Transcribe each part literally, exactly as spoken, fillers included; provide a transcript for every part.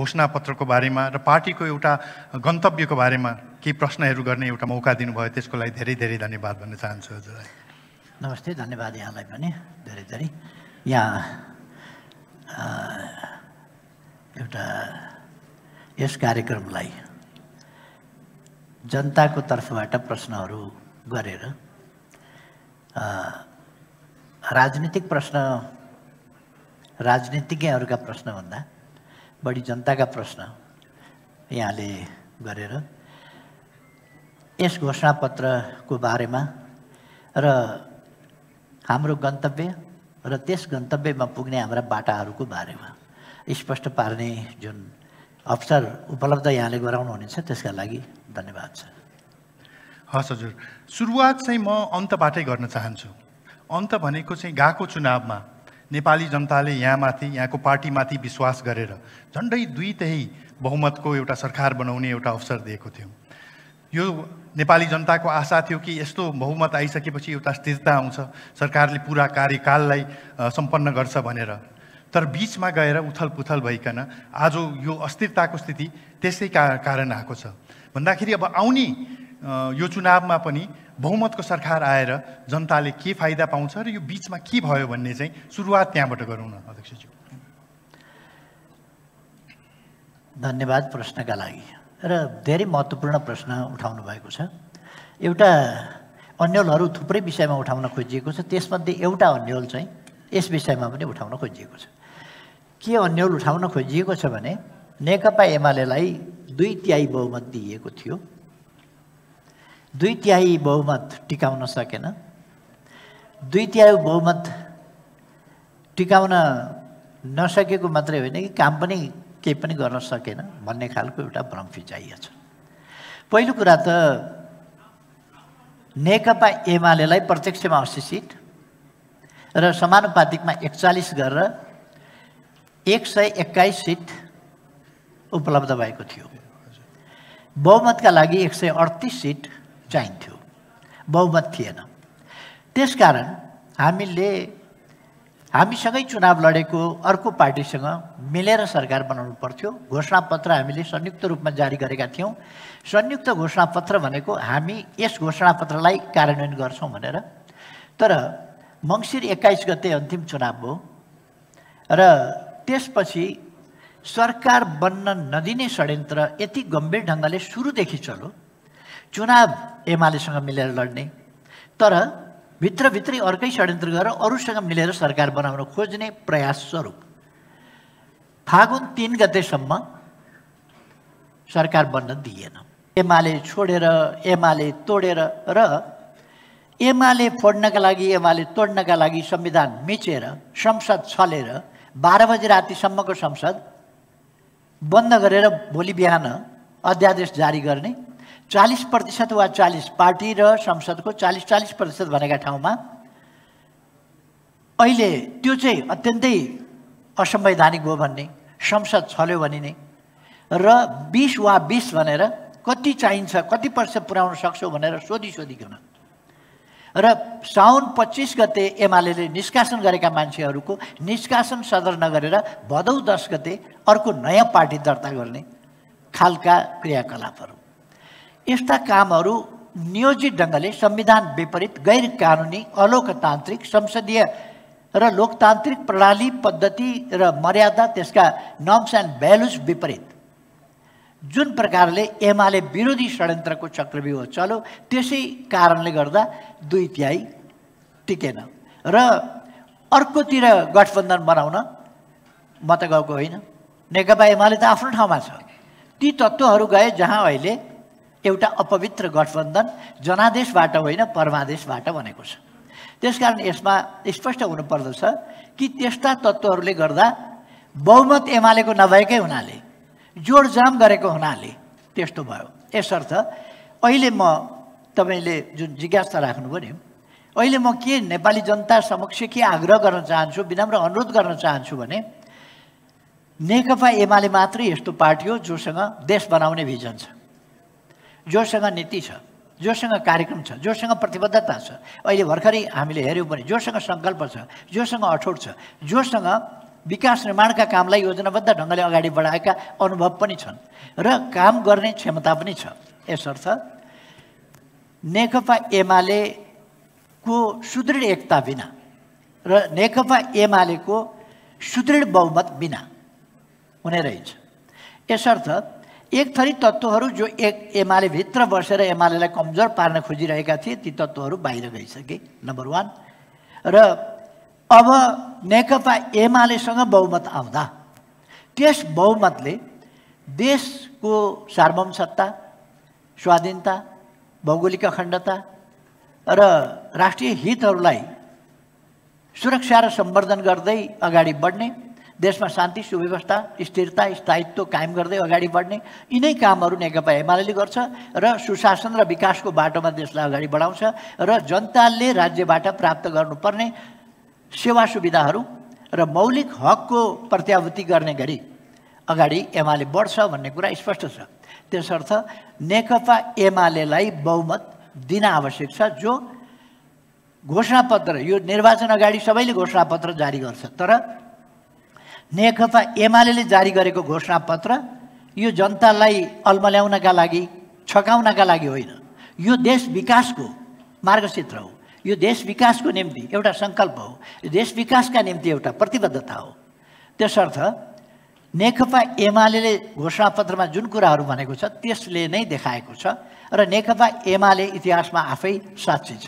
घोषणापत्र को बारे में पार्टी को एउटा गंतव्य को बारे में केही प्रश्नहरू गर्ने एउटा मौका दिनुभयो, त्यसको लागि धेरै धेरै धन्यवाद भन्न चाहन्छु हजुरलाई। नमस्ते, धन्यवाद यहाँलाई पनि धेरै धेरै। यहाँ एउटा यस कार्यक्रमलाई जनताको तर्फबाट प्रश्नहरू गरेर राजनीतिक प्रश्न राजनीतिज्ञहरूका प्रश्नभन्दा बढी जनताका प्रश्न यहाँले गरेर यस घोषणापत्रको बारेमा र हाम्रो गन्तव्य र त्यस गन्तव्यमा पुग्ने हाम्रा बाटाहरूको बारेमा स्पष्ट पार्ने जुन अवसर उपलब्ध यहाँले गराउनुहुनेछ त्यसका लागि धन्यवाद छ। हस् हजुर, सुरुवात चाहिँ म अन्तबाटै गर्न चाहन्छु। अन्त भनेको चाहिँ गएको चुनावमा नेपाली जनताले यहाँमाथि यहाँको पार्टीमाथि विश्वास गरेर झन्डै दुई तिहाई बहुमतको एउटा सरकार बनाउने एउटा अवसर दिएको थियो। यो नेपाली जनताको आशा थियो कि यस्तो बहुमत आइसकेपछि एउटा स्थिरता आउँछ, सरकारले पुरा कार्यकाललाई सम्पन्न गर्छ भनेर। तर बीचमा गएर उथलपुथल भइकन आज यो अस्थिरताको स्थिति त्यसै कारण आएको छ भन्दाखेरि अब आउने यो चुनावमा पनि बहुमतको सरकार आएर जनताले के फाइदा पाउँछ र यो बीचमा के भयो भन्ने चाहिँ सुरुवात त्यहाँबाट गरौँ न अध्यक्षज्यू। धन्यवाद प्रश्नका लागि र धेरै महत्त्वपूर्ण प्रश्न उठाउनु भएको छ। एउटा अन्यलहरू थुप्रै विषयमा उठाउन खोजिएको छ, त्यसमध्ये एउटा अन्यल चाहिँ यस विषयमा पनि उठाउन खोजिएको छ। के अन्यल उठाउन खोजिएको छ भने नेकपा एमालेलाई दुई तिहाई बहुमत दिइएको थियो, दुई तिहाई बहुमत टिकाउन सकेन। दुई तिहाई बहुमत टिकाउन नसकेको मात्रै होइन कि काम पनि केही पनि गर्न सकेन भन्ने खालको एउटा भ्रम फिजाइएको छ। पहिलो कुरा त नेकपा एमालेलाई प्रत्यक्षमा अस्सी सिट र समानुपातिकमा एकचालीस गरेर एक सय एक्काइस सिट उपलब्ध भएको थियो। बहुमतका लागि एक सय अडतिस सिट चाहिन्थ्यो, बहुमत थिएन। त्यसकारण हामीले हामीसँगै चुनाव लडेको अर्को पार्टीसँग मिलेर सरकार बनाउनु पर्थ्यो। घोषणापत्र हामीले संयुक्त रूपमा जारी गरेका थियौँ। संयुक्त घोषणापत्र भनेको हामी यस घोषणापत्रलाई कार्यान्वयन गर्छौँ भनेर। तर मङ्सिर एक्काइस गते अन्तिम चुनाव भयो र त्यसपछि सरकार बन्न नदिने षड्यन्त्र यति गम्भीर ढङ्गले सुरुदेखि चल्यो। चुनाव एमालेसँग मिलेर लड्ने तर भित्रभित्रै अर्कै षड्यन्त्र गरेर अरूसँग मिलेर सरकार बनाउन खोज्ने प्रयास स्वरूप फागुन तीन गतेसम्म सरकार बन्न दिएन। एमाले छोडेर, एमाले तोडेर र एमाले फोड्नका लागि, एमाले तोड्नका लागि संविधान मिचेर संसद छलेर बाह्र बजी रातिसम्मको संसद बन्द गरेर भोलि बिहान अध्यादेश जारी गर्ने, चालीस प्रतिशत वा चालीस पार्टी र संसदको चालीस चालीस प्रतिशत भनेका ठाउँमा अहिले त्यो चाहिँ अत्यन्तै असंवैधानिक हो भन्ने, संसद छल्यो भनिने र बीस वा बीस भनेर कति चाहिन्छ, कति प्रतिशत पुर्याउन सक्छौ भनेर सोधी सोधिकन र साउन पच्चीस गते एमाले निष्कासन गरेका मान्छेहरूको निष्कासन सदर नगरेर भदौ दस गते अर्को नयाँ पार्टी दर्ता गर्ने खालका क्रियाकलापहरू। यस्ता कामहरू नियोजित ढङ्गले संविधान विपरीत, गैर कानुनी, अलोकतान्त्रिक, संसदीय र लोकतान्त्रिक प्रणाली, पद्धति र मर्यादा त्यसका नर्म्स एन्ड भ्यालुज विपरीत जुन प्रकारले एमाले विरोधी षड्यन्त्रको चक्रव्यूह चल्यो त्यसै कारणले गर्दा दुई तिहाई टिकेन। र अर्कोतिर गठबन्धन बनाउन म त गएको होइन, नेकपा एमाले त आफ्नो ठाउँमा छ। ती तत्त्वहरू गए जहाँ अहिले एउटा अपवित्र गठबन्धन जनादेशबाट होइन परमादेशबाट बनेको छ। त्यसकारण यसमा स्पष्ट हुनुपर्दछ कि त्यस्ता तत्त्वहरूले गर्दा बहुमत एमालेको नभएकै हुनाले, जोडजाम गरेको हुनाले त्यस्तो भयो। यसर्थ अहिले म तपाईँले जुन जिज्ञासा राख्नुभयो नि, अहिले म के नेपाली जनता समक्ष के आग्रह गर्न चाहन्छु, विनम्र अनुरोध गर्न चाहन्छु भने नेकपा एमाले मात्रै यस्तो पार्टी हो जोसँग देश बनाउने भिजन छ, जोसँग नीति छ, जोसँग कार्यक्रम छ, जोसँग प्रतिबद्धता छ। अहिले भर्खरै हामीले हेऱ्यौँ भने जोसँग सङ्कल्प छ, जोसँग अठोट छ, जोसँग विकास निर्माणका कामलाई योजनाबद्ध ढंगले अगाडि बढाएका अनुभव पनि छन् र काम गर्ने क्षमता पनि छ। यसर्थ नेकपा एमाले को सुदृढ एकता बिना र नेकपा एमाले को सुदृढ बहुमत बिना हुने रहेछ। यसर्थ एक थरी तत्त्वहरू जो एक एमाले भित्र बसेर एमालेलाई कमजोर पार्न खोजिरहेका थिए ती तत्त्वहरू बाहिर गइसके, नम्बर वान। र अब नेकपा एमालेसँग बहुमत आउँदा त्यस बहुमतले देशको सार्वभौम सत्ता, स्वाधीनता, भौगोलिक अखण्डता र राष्ट्रिय हितहरूलाई सुरक्षा र सम्वर्धन गर्दै अगाडि बढ्ने, देशमा शान्ति सुव्यवस्था, स्थिरता, स्थायित्व कायम गर्दै अगाडि बढ्ने यिनै कामहरू नेकपा एमालेले गर्छ र सुशासन र विकासको बाटोमा देशलाई अगाडि बढाउँछ र जनताले राज्यबाट प्राप्त गर्नुपर्ने सेवा सुविधाहरू र मौलिक हकको प्रत्याभूति गर्ने गरी अगाडि एमाले बढ्छ भन्ने कुरा स्पष्ट छ। त्यसर्थ नेकपा एमालेलाई बहुमत दिन आवश्यक छ। जो घोषणापत्र, यो निर्वाचन अगाडि सबैले घोषणापत्र जारी गर्छ, तर नेकपा एमालेले जारी गरेको घोषणापत्र यो जनतालाई अल्मल्याउनका लागि, छकाउनका लागि होइन, यो देश विकासको मार्गचित्र हो, यो देश विकासको निम्ति एउटा सङ्कल्प हो, यो देश विकासका निम्ति एउटा प्रतिबद्धता हो। त्यसर्थ नेकपा एमालेले घोषणापत्रमा जुन कुराहरू भनेको छ त्यसले नै देखाएको छ र नेकपा एमाले इतिहासमा आफै साक्षी छ।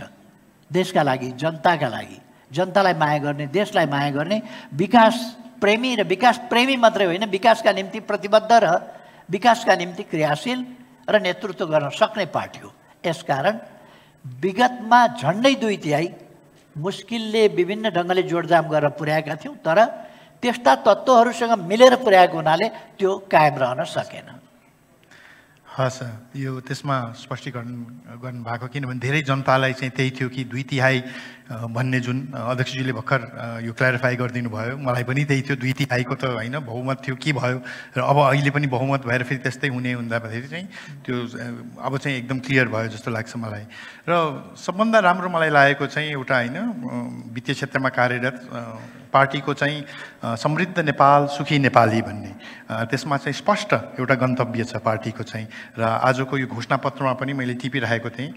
देशका लागि, जनताका लागि, जनतालाई माया गर्ने, देशलाई माया गर्ने, विकास प्रेमी र विकास प्रेमी मात्रै होइन, विकासका निम्ति प्रतिबद्ध र विकासका निम्ति क्रियाशील र नेतृत्व गर्न सक्ने पार्टी हो। यसकारण विगतमा झन्डै दुई तिहाई मुस्किलले विभिन्न ढङ्गले जोडजाम गरेर पुर्याएका थियौँ, तर त्यस्ता तत्त्वहरूसँग मिलेर पुर्याएको हुनाले त्यो कायम रहन सकेन। हस्, यो त्यसमा स्पष्टीकरण गर्नुभएको, किनभने धेरै जनतालाई चाहिँ त्यही थियो कि दुई तिहाई भन्ने, जुन अध्यक्षजीले भर्खर यो क्ल्यारिफाई गरिदिनु भयो, मलाई पनि त्यही थियो, दुई तिहाईको त होइन बहुमत थियो के भयो र अब अहिले पनि बहुमत भएर फेरि त्यस्तै हुने हुँदाखेरि चाहिँ त्यो अब चाहिँ एकदम क्लियर भयो जस्तो लाग्छ मलाई। र सबभन्दा राम्रो मलाई लागेको चाहिँ एउटा होइन वित्तीय क्षेत्रमा कार्यरत पार्टीको चाहिँ समृद्ध नेपाल, सुखी नेपाली भन्ने, त्यसमा चाहिँ स्पष्ट एउटा गन्तव्य छ पार्टीको चाहिँ। र आजको यो घोषणापत्रमा पनि मैले टिपिराखेको थिएँ,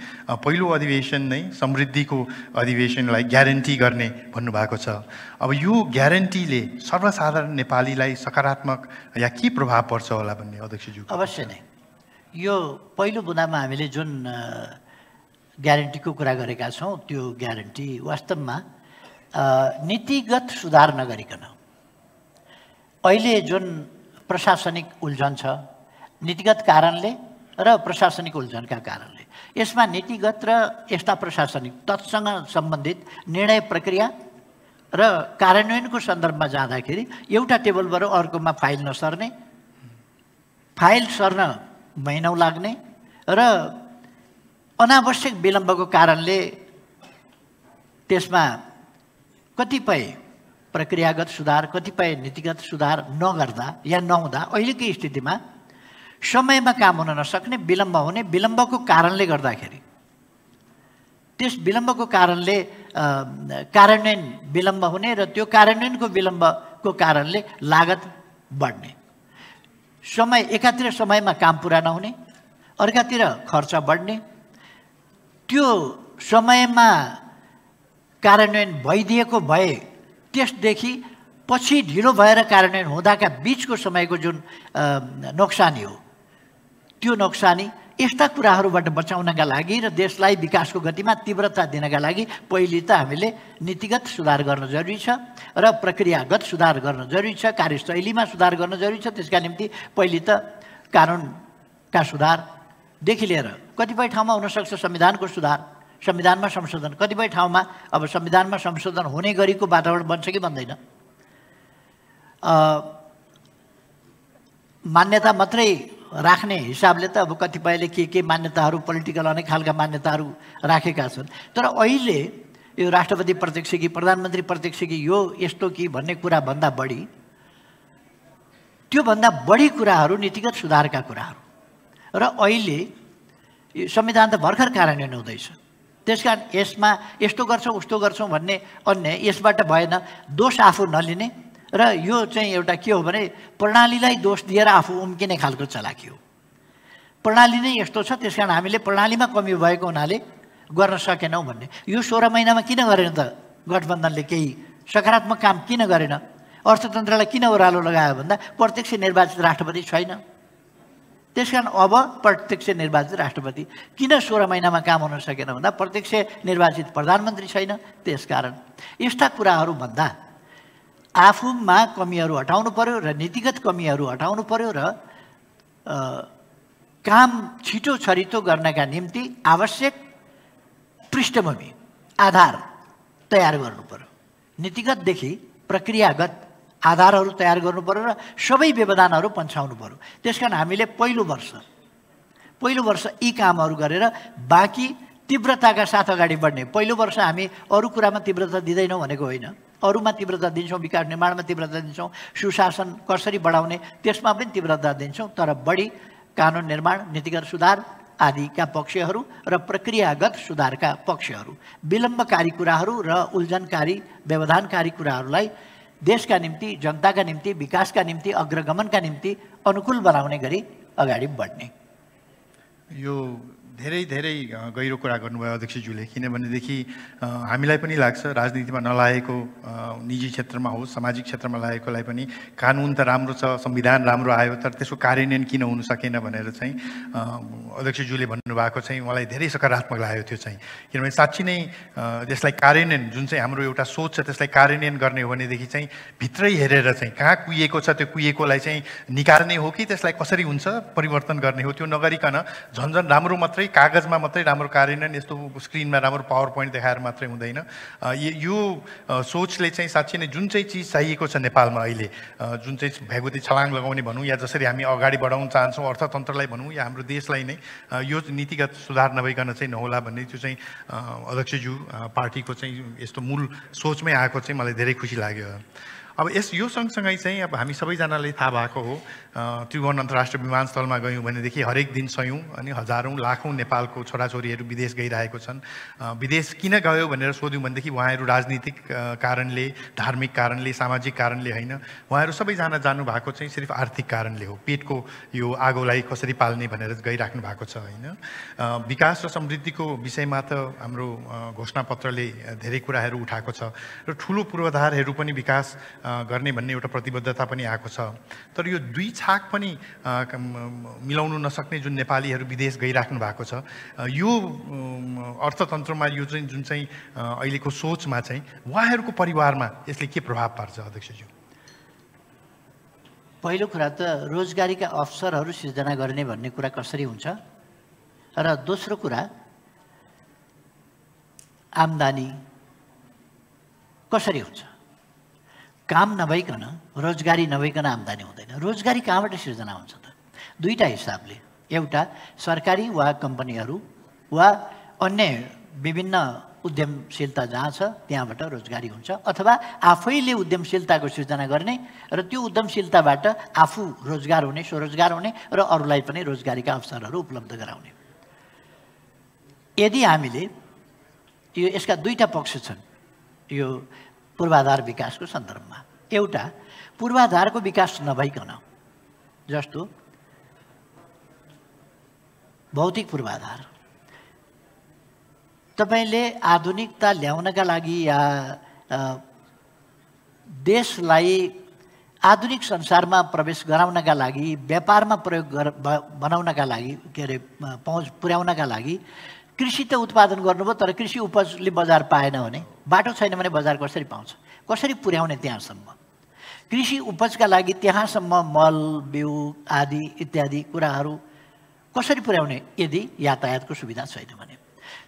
पहिलो अधिवेशन नै समृद्धिको अधिवेशनलाई ग्यारेन्टी गर्ने भन्नुभएको छ। अब यो ग्यारेन्टीले सर्वसाधारण नेपालीलाई सकारात्मक या के प्रभाव पर्छ होला भन्ने अध्यक्षज्यू? अवश्य नै, यो पहिलो बुँदामा हामीले जुन ग्यारेन्टीको कुरा गरेका छौँ त्यो ग्यारेन्टी वास्तवमा नीतिगत सुधार नगरिकन, अहिले जुन प्रशासनिक उल्झन छ नीतिगत कारणले र प्रशासनिक उल्झनका कारणले, यसमा नीतिगत र यस्ता प्रशासनिक तत्सँग सम्बन्धित निर्णय प्रक्रिया र कार्यान्वयनको सन्दर्भमा जाँदाखेरि एउटा टेबलबाट अर्कोमा फाइल नसर्ने, फाइल सर्न महिनौँ लाग्ने र अनावश्यक विलम्बको कारणले त्यसमा कतिपय प्रक्रियागत सुधार, कतिपय नीतिगत सुधार नगर्दा या नहुँदा अहिलेकै स्थितिमा समयमा काम हुन नसक्ने, विलम्ब हुने, विलम्बको कारणले गर्दाखेरि त्यस विलम्बको कारणले कार्यान्वयन विलम्ब हुने र त्यो कार्यान्वयनको विलम्बको कारणले लागत बढ्ने, समय एकातिर समयमा काम पुरा नहुने, अर्कातिर खर्च बढ्ने, त्यो समयमा कार्यान्वयन भइदिएको भए त्यसदेखि पछि ढिलो भएर कार्यान्वयन हुँदाका बिचको समयको जुन नोक्सानी हो त्यो नोक्सानी, यस्ता कुराहरूबाट बचाउनका लागि र देशलाई विकासको गतिमा तीव्रता दिनका लागि पहिले त हामीले नीतिगत सुधार गर्न जरुरी छ र प्रक्रियागत सुधार गर्न जरुरी छ, कार्यशैलीमा सुधार गर्न जरुरी छ। त्यसका निम्ति पहिले त कानुनका सुधारदेखि लिएर कतिपय ठाउँमा हुनसक्छ संविधानको सुधार, संविधानमा संशोधन, कतिपय ठाउँमा अब संविधानमा संशोधन हुने गरीको वातावरण बन्छ कि बन्दैन, मान्यता मात्रै राख्ने हिसाबले त अब कतिपयले के के मान्यताहरू, पोलिटिकल अनेक खालका मान्यताहरू राखेका छन्, तर अहिले यो राष्ट्रपति प्रत्यक्ष कि प्रधानमन्त्री प्रत्यक्ष कि यो यस्तो कि भन्ने कुराभन्दा बढी, त्योभन्दा बढी कुराहरू नीतिगत सुधारका कुराहरू, र अहिले संविधान त भर्खर कार्यान्वयन हुँदैछ, त्यसकारण यसमा यस्तो गर्छौँ उस्तो गर्छौँ भन्ने अन्य यसबाट भएन। दोष आफू नलिने र यो चाहिँ एउटा के हो भने प्रणालीलाई दोष दिएर आफू उम्किने खालको चालाकी हो। प्रणाली नै यस्तो छ, त्यसकारण हामीले प्रणालीमा कमी भएको हुनाले गर्न सकेनौँ भन्ने। यो सोह्र महिनामा किन गरेन त गठबन्धनले? केही सकारात्मक काम किन गरेन? अर्थतन्त्रलाई किन ओह्रालो लगायो भन्दा प्रत्यक्ष निर्वाचित राष्ट्रपति छैन, त्यसकारण अब प्रत्यक्ष निर्वाचित राष्ट्रपति। किन सोह्र महिनामा काम हुन सकेन भन्दा प्रत्यक्ष निर्वाचित प्रधानमन्त्री छैन, त्यसकारण। यस्ता कुराहरूभन्दा आफूमा कमीहरू हटाउनु पर्यो र नीतिगत कमीहरू हटाउनु पर्यो र काम छिटो छरितो गर्नका निम्ति आवश्यक पृष्ठभूमि आधार तयार गर्नु पर्यो। नीतिगतदेखि प्रक्रियागत आधारहरू तयार गर्नु पर्यो र सबै व्यवधानहरू पन्छाउनु पर्यो। त्यसकारण हामीले पहिलो वर्ष पहिलो वर्ष यी कामहरू गरेर बाँकी तीव्रताका साथ अगाडि बढ्ने। पहिलो वर्ष हामी अरू कुरामा तीव्रता दिँदैनौँ भनेको होइन, अरूमा तीव्रता दिन्छौँ, विकास निर्माणमा तीव्रता दिन्छौँ, सुशासन कसरी बढाउने त्यसमा पनि तीव्रता दिन्छौँ, तर बढी कानुन निर्माण, नीतिगत सुधार आदिका पक्षहरू र प्रक्रियागत सुधारका पक्षहरू, विलम्बकारी कुराहरू र उल्झनकारी व्यवधानकारी कुराहरूलाई देशका निम्ति, जनताका निम्ति, विकासका निम्ति, अग्रगमनका निम्ति अनुकूल बनाउने गरी अगाडि बढ्ने। यो धेरै धेरै गहिरो कुरा गर्नुभयो अध्यक्षज्यूले, किनभनेदेखि हामीलाई पनि लाग्छ राजनीतिमा नलागेको, निजी क्षेत्रमा होस् सामाजिक क्षेत्रमा लागेकोलाई पनि कानुन त राम्रो छ, संविधान राम्रो आयो, तर त्यसको कार्यान्वयन किन हुन सकेन भनेर चाहिँ अध्यक्षज्यूले भन्नुभएको चाहिँ मलाई धेरै सकारात्मक लाग्यो त्यो चाहिँ। किनभने साँच्ची नै त्यसलाई कार्यान्वयन, जुन चाहिँ हाम्रो एउटा सोच छ त्यसलाई कार्यान्वयन गर्ने हो भनेदेखि चाहिँ भित्रै हेरेर चाहिँ कहाँ कुहिएको छ त्यो कुहिएकोलाई चाहिँ निकाल्ने हो कि त्यसलाई कसरी हुन्छ परिवर्तन गर्ने हो, त्यो नगरिकन झन्झन राम्रो मात्रै कागजमा मात्रै राम्रो कार्यान्वयन, यस्तो स्क्रिनमा राम्रो पावर पोइन्ट देखाएर मात्रै हुँदैन। यो सोचले चाहिँ साँच्चै नै जुन चाहिँ चिज चाहिएको छ नेपालमा अहिले, जुन चाहिँ भ्यागुती छलाङ लगाउने भनौँ या जसरी हामी अगाडि बढाउन चाहन्छौँ अर्थतन्त्रलाई भनौँ या हाम्रो देशलाई नै, यो नीतिगत सुधार नभइकन चाहिँ नहोला भन्ने त्यो चाहिँ अध्यक्षज्यू पार्टीको चाहिँ यस्तो मूल सोचमै आएको चाहिँ मलाई धेरै खुसी लाग्यो। अब यस यो सँगसँगै चाहिँ अब हामी सबैजनालाई थाहा भएको हो, त्रिभुवन अन्तर्राष्ट्रिय विमानस्थलमा गयौँ भनेदेखि हरेक दिन सयौँ अनि हजारौँ लाखौँ नेपालको छोराछोरीहरू विदेश गइरहेको छन्। विदेश किन गयो भनेर सोध्यौँ भनेदेखि उहाँहरू राजनीतिक कारणले, धार्मिक कारणले, सामाजिक कारणले होइन, उहाँहरू सबैजना जानुभएको चाहिँ सिर्फ आर्थिक कारणले हो, पेटको यो आगोलाई कसरी पाल्ने भनेर गइराख्नु भएको छ होइन। विकास र समृद्धिको विषयमा त हाम्रो घोषणापत्रले धेरै कुराहरू उठाएको छ र ठुलो पूर्वाधारहरू पनि विकास गर्ने भन्ने एउटा प्रतिबद्धता पनि आएको छ, तर यो दुई छाक पनि मिलाउनु नसक्ने जुन नेपालीहरू विदेश गइराख्नु भएको छ, यो अर्थतन्त्रमा यो चाहिँ जुन चाहिँ अहिलेको सोचमा चाहिँ उहाँहरूको परिवारमा यसले के प्रभाव पार्छ अध्यक्षज्यू? पहिलो कुरा त रोजगारीका अवसरहरू सिर्जना गर्ने भन्ने कुरा कसरी हुन्छ, र दोस्रो कुरा आम्दानी कसरी हुन्छ? काम नभइकन, रोजगारी नभइकन आम्दानी हुँदैन। रोजगारी कहाँबाट सिर्जना हुन्छ त? दुईवटा हिसाबले, एउटा सरकारी वा कम्पनीहरू वा अन्य विभिन्न उद्यमशीलता जहाँ छ त्यहाँबाट रोजगारी हुन्छ, अथवा आफैले उद्यमशीलताको सिर्जना गर्ने र त्यो उद्यमशीलताबाट आफू रोजगार हुने, स्वरोजगार हुने र अरूलाई पनि रोजगारीका अवसरहरू उपलब्ध गराउने। यदि हामीले यो, यसका दुईवटा पक्ष छन् यो पूर्वाधार विकासको सन्दर्भमा। एउटा पूर्वाधारको विकास नभइकन, जस्तो भौतिक पूर्वाधार, तपाईँले आधुनिकता ल्याउनका लागि या देशलाई आधुनिक संसारमा प्रवेश गराउनका लागि, व्यापारमा प्रयोग गर बनाउनका लागि, के अरे पहुँच पुर्याउनका लागि कृषि त उत्पादन गर्नुभयो, तर कृषि उपजले बजार पाएन भने, बाटो छैन भने बजार कसरी पाउँछ? कसरी पुर्याउने त्यहाँसम्म? कृषि उपजका लागि त्यहाँसम्म मल, बिउ आदि इत्यादि कुराहरू कसरी पुर्याउने यदि यातायातको सुविधा छैन भने?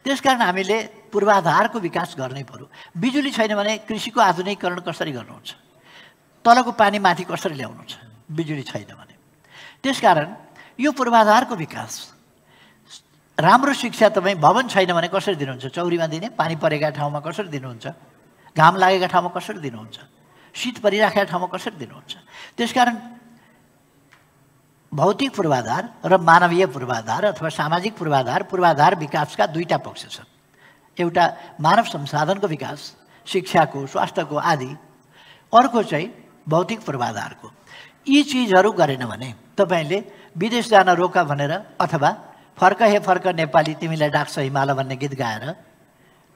त्यसकारण हामीले पूर्वाधारको विकास गर्नै पर्यो। बिजुली छैन भने कृषिको आधुनिकीकरण कसरी गर्नुहुन्छ? तलको पानी माथि कसरी ल्याउनुहुन्छ बिजुली छैन भने? त्यसकारण यो पूर्वाधारको विकास। राम्रो शिक्षा तपाईँ भवन छैन भने कसरी दिनुहुन्छ? चौरीमा दिने, पानी परेका ठाउँमा कसरी दिनुहुन्छ, घाम लागेका ठाउँमा कसरी दिनुहुन्छ, शीत परिराखेका ठाउँमा कसरी दिनुहुन्छ? त्यसकारण भौतिक पूर्वाधार र मानवीय पूर्वाधार अथवा सामाजिक पूर्वाधार, पूर्वाधार विकासका दुईवटा पक्ष छन्। एउटा मानव संसाधनको विकास, शिक्षाको, स्वास्थ्यको आदि, अर्को चाहिँ भौतिक पूर्वाधारको यी चीजहरू गरेन भने तपाईले विदेश जान रोका भनेर अथवा फर्क हे फर्क नेपाली तिमीलाई डाक्छ हिमाल भन्ने गीत गाएर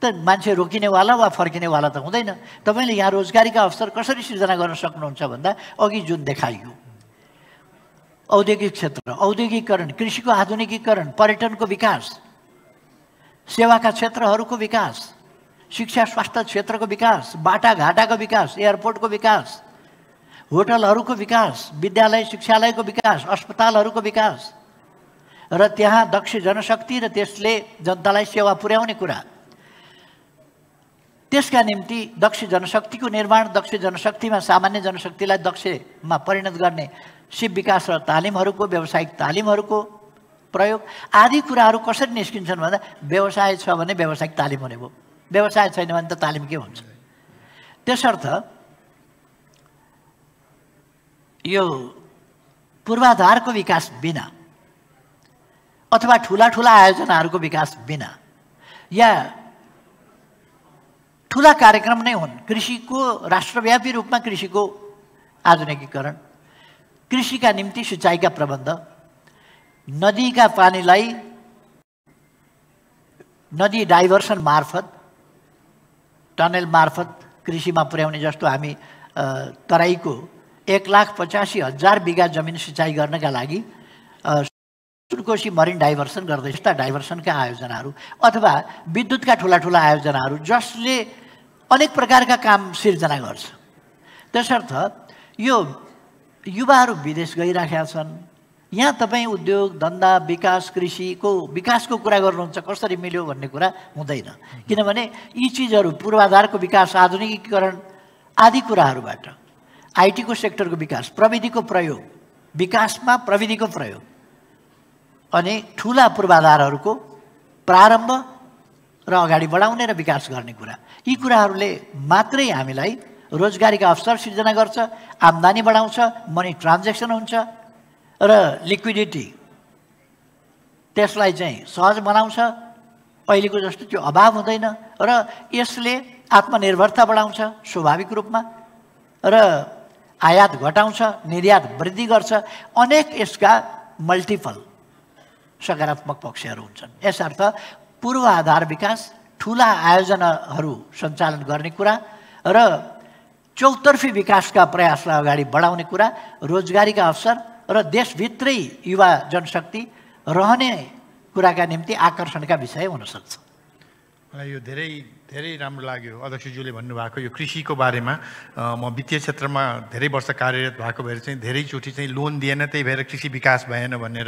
त मान्छे रोकिनेवाला वा फर्किनेवाला त हुँदैन। तपाईले यहाँ रोजगारीका अवसर कसरी सृजना गर्न सक्नुहुन्छ भन्दा अघि जुन देखाइयो औद्योगिक क्षेत्र, औद्योगिकीकरण, कृषिको आधुनिकीकरण, पर्यटनको विकास, सेवाका क्षेत्रहरूको विकास, शिक्षा स्वास्थ्य क्षेत्रको विकास, बाटाघाटाको विकास, एयरपोर्टको विकास, होटलहरूको विकास, विद्यालय शिक्षालयको विकास, अस्पतालहरूको विकास र त्यहाँ दक्ष जनशक्ति र त्यसले जनतालाई सेवा पुर्याउने कुरा, त्यसका निम्ति दक्ष जनशक्तिको निर्माण, दक्ष जनशक्तिमा सामान्य जनशक्तिलाई दक्षमा परिणत गर्ने शिव विकास र तालिमहरूको, व्यावसायिक तालिमहरूको प्रयोग आदि कुराहरू कसरी निस्किन्छन् भन्दा व्यवसाय छ भने व्यावसायिक तालिम हुने भयो, व्यवसाय छैन भने त तालिम के हुन्छ। त्यसर्थ यो पूर्वाधारको विकास बिना अथवा ठूला ठूला आयोजनाहरूको विकास बिना या ठूला कार्यक्रम नै हुन्, कृषिको राष्ट्रव्यापी रूपमा कृषिको आधुनिकीकरण, कृषिका निम्ति सिँचाइका प्रबन्ध, नदीका पानीलाई नदी डाइभर्सन मार्फत टनल मार्फत कृषिमा पुर्याउने, जस्तो हामी तराईको एक लाख पचासी हजार बिघा जमिन सिँचाइ गर्नका लागि सुनकोशी मरिन डाइभर्सन गर्दै यस्ता डाइभर्सनका आयोजनाहरू अथवा विद्युतका ठुला ठुला आयोजनाहरू जसले अनेक प्रकारका काम सिर्जना गर्छ। त्यसर्थ यो युवाहरू विदेश गइराखेका छन्। यहाँ तपाईँ उद्योग धन्दा विकास कृषिको विकासको कुरा गर्नुहुन्छ कसरी मिल्यो भन्ने कुरा हुँदैन, किनभने यी चिजहरू पूर्वाधारको विकास, आधुनिकीकरण आदि कुराहरूबाट आइटीको सेक्टरको विकास, प्रविधिको प्रयोग, विकासमा प्रविधिको प्रयोग अनि ठूला पूर्वाधारहरूको प्रारम्भ र अगाडि बढाउने र विकास गर्ने कुरा, यी कुराहरूले मात्रै हामीलाई रोजगारीका अवसर सृजना गर्छ, आम्दानी बढाउँछ, मनी ट्रान्जेक्सन हुन्छ र लिक्विडिटी त्यसलाई चाहिँ सहज बनाउँछ, अहिलेको जस्तो त्यो अभाव हुँदैन र यसले आत्मनिर्भरता बढाउँछ स्वाभाविक रूपमा र आयात घटाउँछ, निर्यात वृद्धि गर्छ, अनेक यसका मल्टिपल सकारात्मक पक्षहरू हुन्छन्। यसर्थ पूर्वाधार विकास, ठूला आयोजनाहरू सञ्चालन गर्ने कुरा र चौतर्फी विकासका प्रयासलाई अगाडि बढाउने कुरा, रोजगारीका अवसर र देशभित्रै युवा जनशक्ति रहने कुराका निम्ति आकर्षणका विषय हुनसक्छ। मलाई यो धेरै धेरै राम्रो लाग्यो अध्यक्षज्यूले भन्नुभएको यो कृषिको बारेमा। म वित्तीय क्षेत्रमा धेरै वर्ष कार्यरत भएको भएर चाहिँ धेरैचोटि चाहिँ लोन दिएन त्यही भएर कृषि विकास भएन भनेर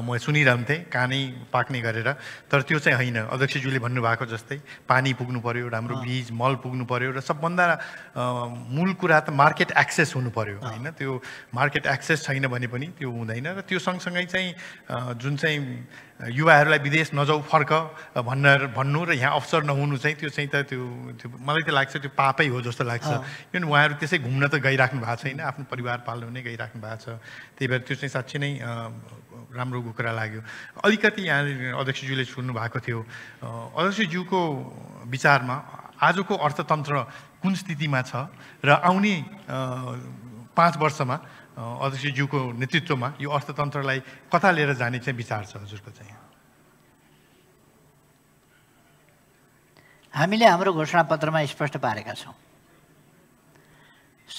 म सुनिरहन्थेँ कानै पाक्ने गरेर, तर त्यो चाहिँ होइन। अध्यक्षज्यूले भन्नुभएको जस्तै पानी पुग्नु पऱ्यो, राम्रो बीज मल पुग्नु पऱ्यो र सबभन्दा मूल कुरा त मार्केट एक्सेस हुनु पऱ्यो होइन। त्यो मार्केट एक्सेस छैन भने पनि त्यो हुँदैन र त्यो सँगसँगै चाहिँ जुन चाहिँ युवाहरूलाई विदेश नजाऊ फर्क भन्न भन्नु र यहाँ अवसर नहुनु चाहिँ त्यो चाहिँ त त्यो त्यो मलाई त लाग्छ त्यो पापै हो जस्तो लाग्छ, किनभने उहाँहरू त्यसै घुम्न त गइराख्नु भएको छैन, आफ्नो परिवार पाल्नु नै गइराख्नु भएको छ। त्यही भएर त्यो चाहिँ साँच्चै नै राम्रो कुरा लाग्यो। अलिकति यहाँ अध्यक्षज्यूले छोड्नु भएको थियो, अध्यक्षज्यूको विचारमा आजको अर्थतन्त्र कुन स्थितिमा छ र आउने पाँच वर्षमा अध्यक्षज्यूको नेतृत्वमा यो अर्थतन्त्रलाई कता लिएर जाने चाहिँ विचार छ हजुरको चाहिँ? हामीले हाम्रो घोषणापत्रमा स्पष्ट पारेका छौँ।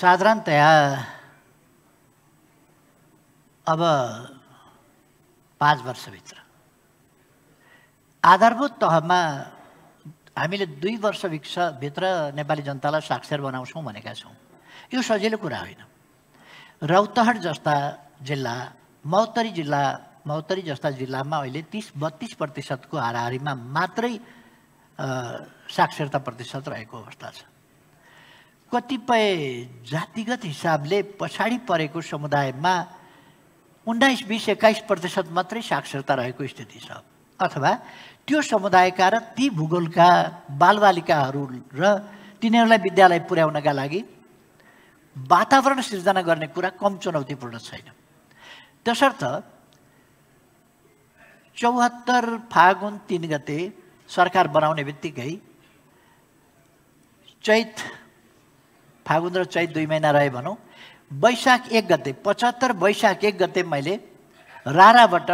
साधारणतया अब पाँच वर्षभित्र आधारभूत तहमा हामीले दुई वर्षभित्रभित्र नेपाली जनतालाई साक्षर बनाउँछौँ भनेका छौँ। यो सजिलो कुरा होइन। रौतहट जस्ता जिल्ला, महोत्तरी जिल्ला, महोत्तरी जस्ता जिल्लामा अहिले तिस बत्तिस प्रतिशतको हाराहारीमा मात्रै साक्षरता प्रतिशत रहेको अवस्था छ। कतिपय जातिगत हिसाबले पछाडि परेको समुदायमा उन्नाइस बिस एक्काइस प्रतिशत मात्रै साक्षरता रहेको स्थिति छ, अथवा त्यो समुदायका र ती भूगोलका बालबालिकाहरू र तिनीहरूलाई विद्यालय पुर्याउनका लागि वातावरण सिर्जना गर्ने कुरा कम चुनौतीपूर्ण छैन। त्यसर्थ चौहत्तर फागुन तीन गते सरकार बनाउने बित्तिकै चैत फागुन र चैत दुई महिना रहे भनौँ। वैशाख एक गते पचहत्तर वैशाख एक गते मैले राराबाट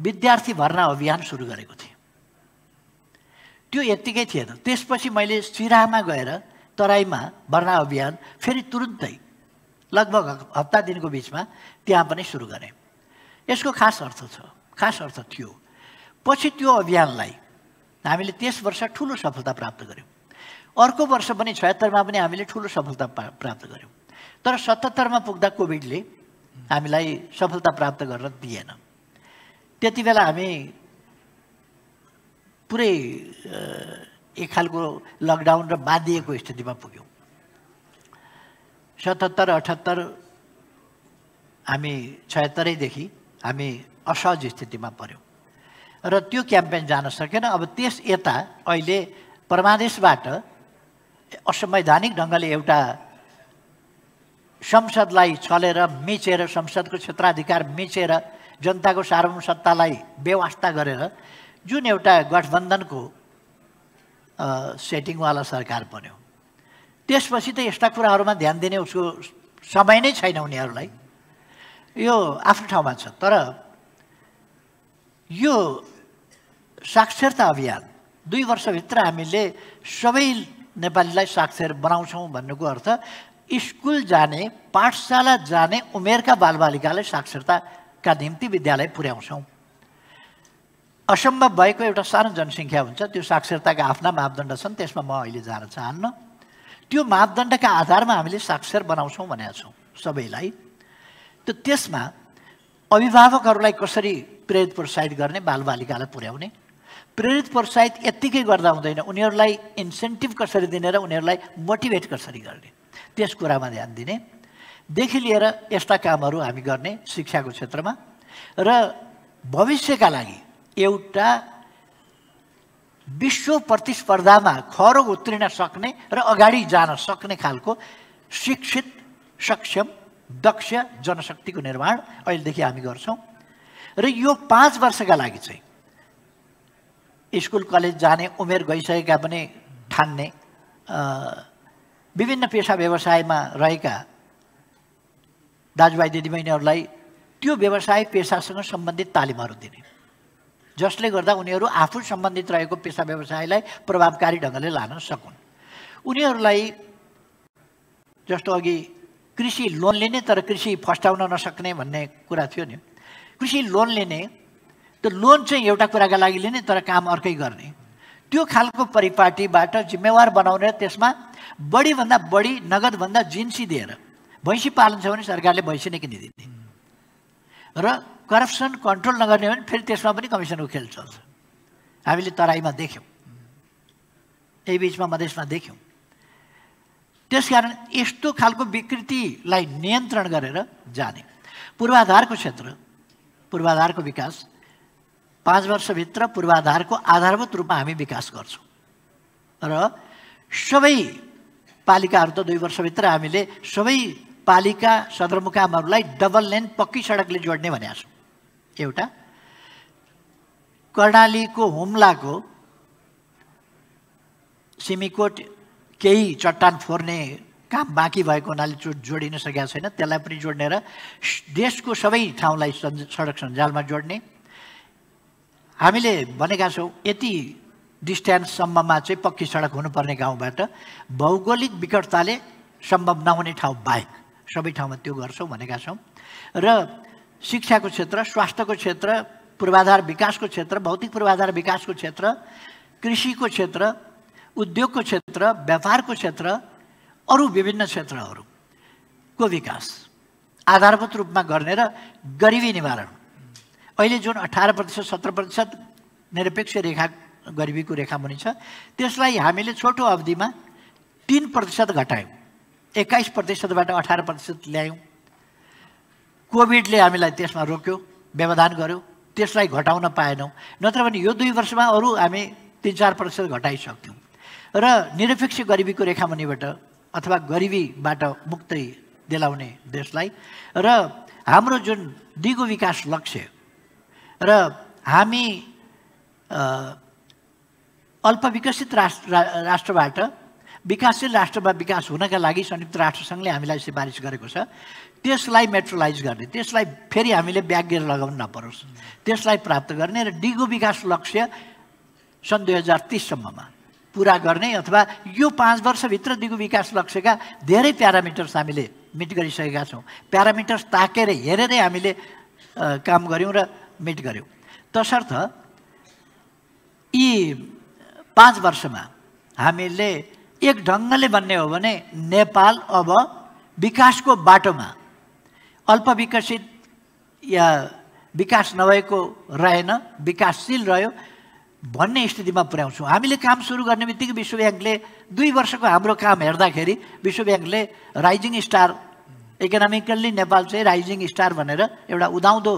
विद्यार्थी भर्ना अभियान सुरु गरेको थिएँ। त्यो यत्तिकै थिएन, त्यसपछि मैले सिराहामा गएर तराईमा भर्ना अभियान फेरि तुरुन्तै लगभग हप्ता दिनको बिचमा त्यहाँ पनि सुरु गरेँ। यसको खास अर्थ छ, खास अर्थ थियो। पछि त्यो अभियानलाई हामीले त्यस वर्ष ठुलो सफलता प्राप्त गऱ्यौँ। अर्को वर्ष पनि छयत्तरमा पनि हामीले ठुलो सफलता प्राप्त गऱ्यौँ। तर सतहत्तरमा पुग्दा कोभिडले हामीलाई सफलता प्राप्त गर्न दिएन। त्यति बेला हामी पुरै एक खालको लकडाउन र बाँधिएको स्थितिमा पुग्यौँ। सतहत्तर अठहत्तर हामी छयत्तरैदेखि हामी असहज स्थितिमा पर्यौँ र त्यो क्याम्पेन जान सकेन। अब त्यस यता अहिले परमादेशबाट असंवैधानिक ढङ्गले एउटा संसदलाई छलेर मिचेर, संसदको क्षेत्राधिकार मिचेर, जनताको सार्वभौम सत्तालाई बेवास्ता गरेर जुन एउटा गठबन्धनको सेटिङवाला सरकार बन्यो, त्यसपछि त यस्ता कुराहरूमा ध्यान दिने उसको समय नै छैन। उनीहरूलाई यो आफ्नो ठाउँमा छ। तर यो साक्षरता अभियान दुई वर्षभित्र हामीले सबै नेपालीलाई साक्षर बनाउँछौँ भन्नुको अर्थ स्कुल जाने, पाठशाला जाने उमेरका बालबालिकालाई साक्षरताका निम्ति विद्यालय पुर्याउँछौँ। असम्भव भएको एउटा सानो जनसङ्ख्या हुन्छ, त्यो साक्षरताका आफ्ना मापदण्ड छन्, त्यसमा म अहिले जान चाहन्न। त्यो मापदण्डका आधारमा हामीले साक्षर बनाउँछौँ भनेका छौँ सबैलाई। त्यो त्यसमा अभिभावकहरूलाई कसरी प्रेरित प्रोत्साहित गर्ने, बालबालिकालाई पुर्याउने, प्रेरित प्रोत्साहित यत्तिकै गर्दा हुँदैन, उनीहरूलाई इन्सेन्टिभ कसरी दिने र उनीहरूलाई मोटिभेट कसरी गर्ने त्यस कुरामा ध्यान दिने देखि लिएर यस्ता कामहरू हामी गर्ने शिक्षाको क्षेत्रमा। र भविष्यका लागि एउटा विश्व प्रतिस्पर्धामा खरो उत्रिन सक्ने र अगाडि जान सक्ने खालको शिक्षित, सक्षम, दक्ष जनशक्तिको निर्माण अहिलेदेखि हामी गर्छौँ। र यो पाँच वर्षका लागि चाहिँ स्कुल कलेज जाने उमेर गइसकेका पनि ठान्ने, विभिन्न पेसा व्यवसायमा रहेका दाजुभाइ दिदीबहिनीहरूलाई त्यो व्यवसाय पेसासँग सम्बन्धित तालिमहरू दिने, जसले गर्दा उनीहरू आफू सम्बन्धित रहेको पेसा व्यवसायलाई प्रभावकारी ढङ्गले लान सकुन्। उनीहरूलाई जस्तो अघि कृषि लोन लिने तर कृषि फस्टाउन नसक्ने भन्ने कुरा थियो नि, कृषि लोन लिने त्यो लोन चाहिँ एउटा कुराका लागि लिने तर काम अर्कै गर्ने, त्यो खालको परिपाटीबाट जिम्मेवार बनाउने, त्यसमा बढीभन्दा बढी नगदभन्दा जिन्सी दिएर, भैँसी पालन छ भने सरकारले भैँसी नै किनिदिने, र करप्सन कन्ट्रोल नगर्ने हो भने फेरि त्यसमा पनि कमिसनको खेल चल्छ। हामीले तराईमा देख्यौँ, यही बिचमा मधेसमा देख्यौँ। त्यसकारण यस्तो खालको विकृतिलाई नियन्त्रण गरेर जाने। पूर्वाधारको क्षेत्र, पूर्वाधारको विकास पाँच वर्षभित्र पूर्वाधारको आधारभूत रूपमा हामी विकास गर्छौँ र सबै पालिकाहरू त दुई वर्षभित्र हामीले सबै पालिका सदरमुकामहरूलाई डबल लेन पक्की सडकले जोड्ने भनेका छौँ। एउटा कर्णालीको हुम्लाको सिमीकोट केही चट्टान फोर्ने काम बाँकी भएको हुनाले जोडिन सकेको छैन, त्यसलाई पनि जोड्ने र देशको सबै ठाउँलाई सडक सञ्जालमा जोड्ने हामीले भनेका छौँ। यति डिस्ट्यान्ससम्ममा चाहिँ पक्की सडक हुनुपर्ने गाउँबाट भौगोलिक विकटताले सम्भव नहुने ठाउँ बाहेक सबै ठाउँमा त्यो गर्छौँ भनेका छौँ। र शिक्षाको क्षेत्र, स्वास्थ्यको क्षेत्र, पूर्वाधार विकासको क्षेत्र, भौतिक पूर्वाधार विकासको क्षेत्र, कृषिको क्षेत्र, उद्योगको क्षेत्र, व्यापारको क्षेत्र, अरू विभिन्न क्षेत्रहरूको विकास आधारभूत रूपमा गर्ने र गरिबी निवारण। अहिले जुन अठार प्रतिशत सत्र प्रतिशत निरपेक्ष रेखा गरिबीको रेखा मुनि छ, त्यसलाई हामीले छोटो अवधिमा तीन प्रतिशत घटायौँ, एक्काइस प्रतिशतबाट अठार प्रतिशत ल्यायौँ। कोभिडले हामीलाई त्यसमा रोक्यो, व्यवधान गर्यो, त्यसलाई घटाउन पाएनौँ, नत्र भने यो दुई वर्षमा अरू हामी तिन चार प्रतिशत घटाइसक्थ्यौँ। र निरपेक्ष गरिबीको रेखा मुनिबाट अथवा गरिबीबाट मुक्ति दिलाउने देशलाई र हाम्रो जुन दिगो विकास लक्ष्य र हामी अल्पविकसित राष्ट्र राष्ट्रबाट विकासशील राष्ट्रमा विकास हुनका लागि संयुक्त राष्ट्र संघले हामीलाई सिफारिस गरेको छ। त्यसलाई मेट्रोलाइज गर्ने, त्यसलाई फेरि हामीले ब्याक गियर लगाउन नपरोस्, त्यसलाई प्राप्त गर्ने र डिगो विकास लक्ष्य सन् दुई हजार तीस सम्ममा पूरा गर्ने अथवा यो पाँच वर्षभित्र दिगो विकास लक्ष्यका धेरै प्यारामिटर्स हामीले मिट गरिसकेका छौँ। प्यारामिटर्स ताकेर हेरेरै हामीले काम गऱ्यौँ र मिट गऱ्यौँ। तसर्थ यी पाँच वर्षमा हामीले एक ढङ्गले भन्ने हो भने नेपाल अब विकासको बाटोमा अल्पविकसित या विकास नभएको रहेन, विकासशील रह्यो भन्ने स्थितिमा पुर्याउँछौँ। हामीले काम सुरु गर्ने बित्तिकै विश्व ब्याङ्कले दुई वर्षको हाम्रो काम हेर्दाखेरि विश्व ब्याङ्कले राइजिङ स्टार इकोनोमिकल्ली नेपाल चाहिँ राइजिङ स्टार भनेर एउटा उदाउँदो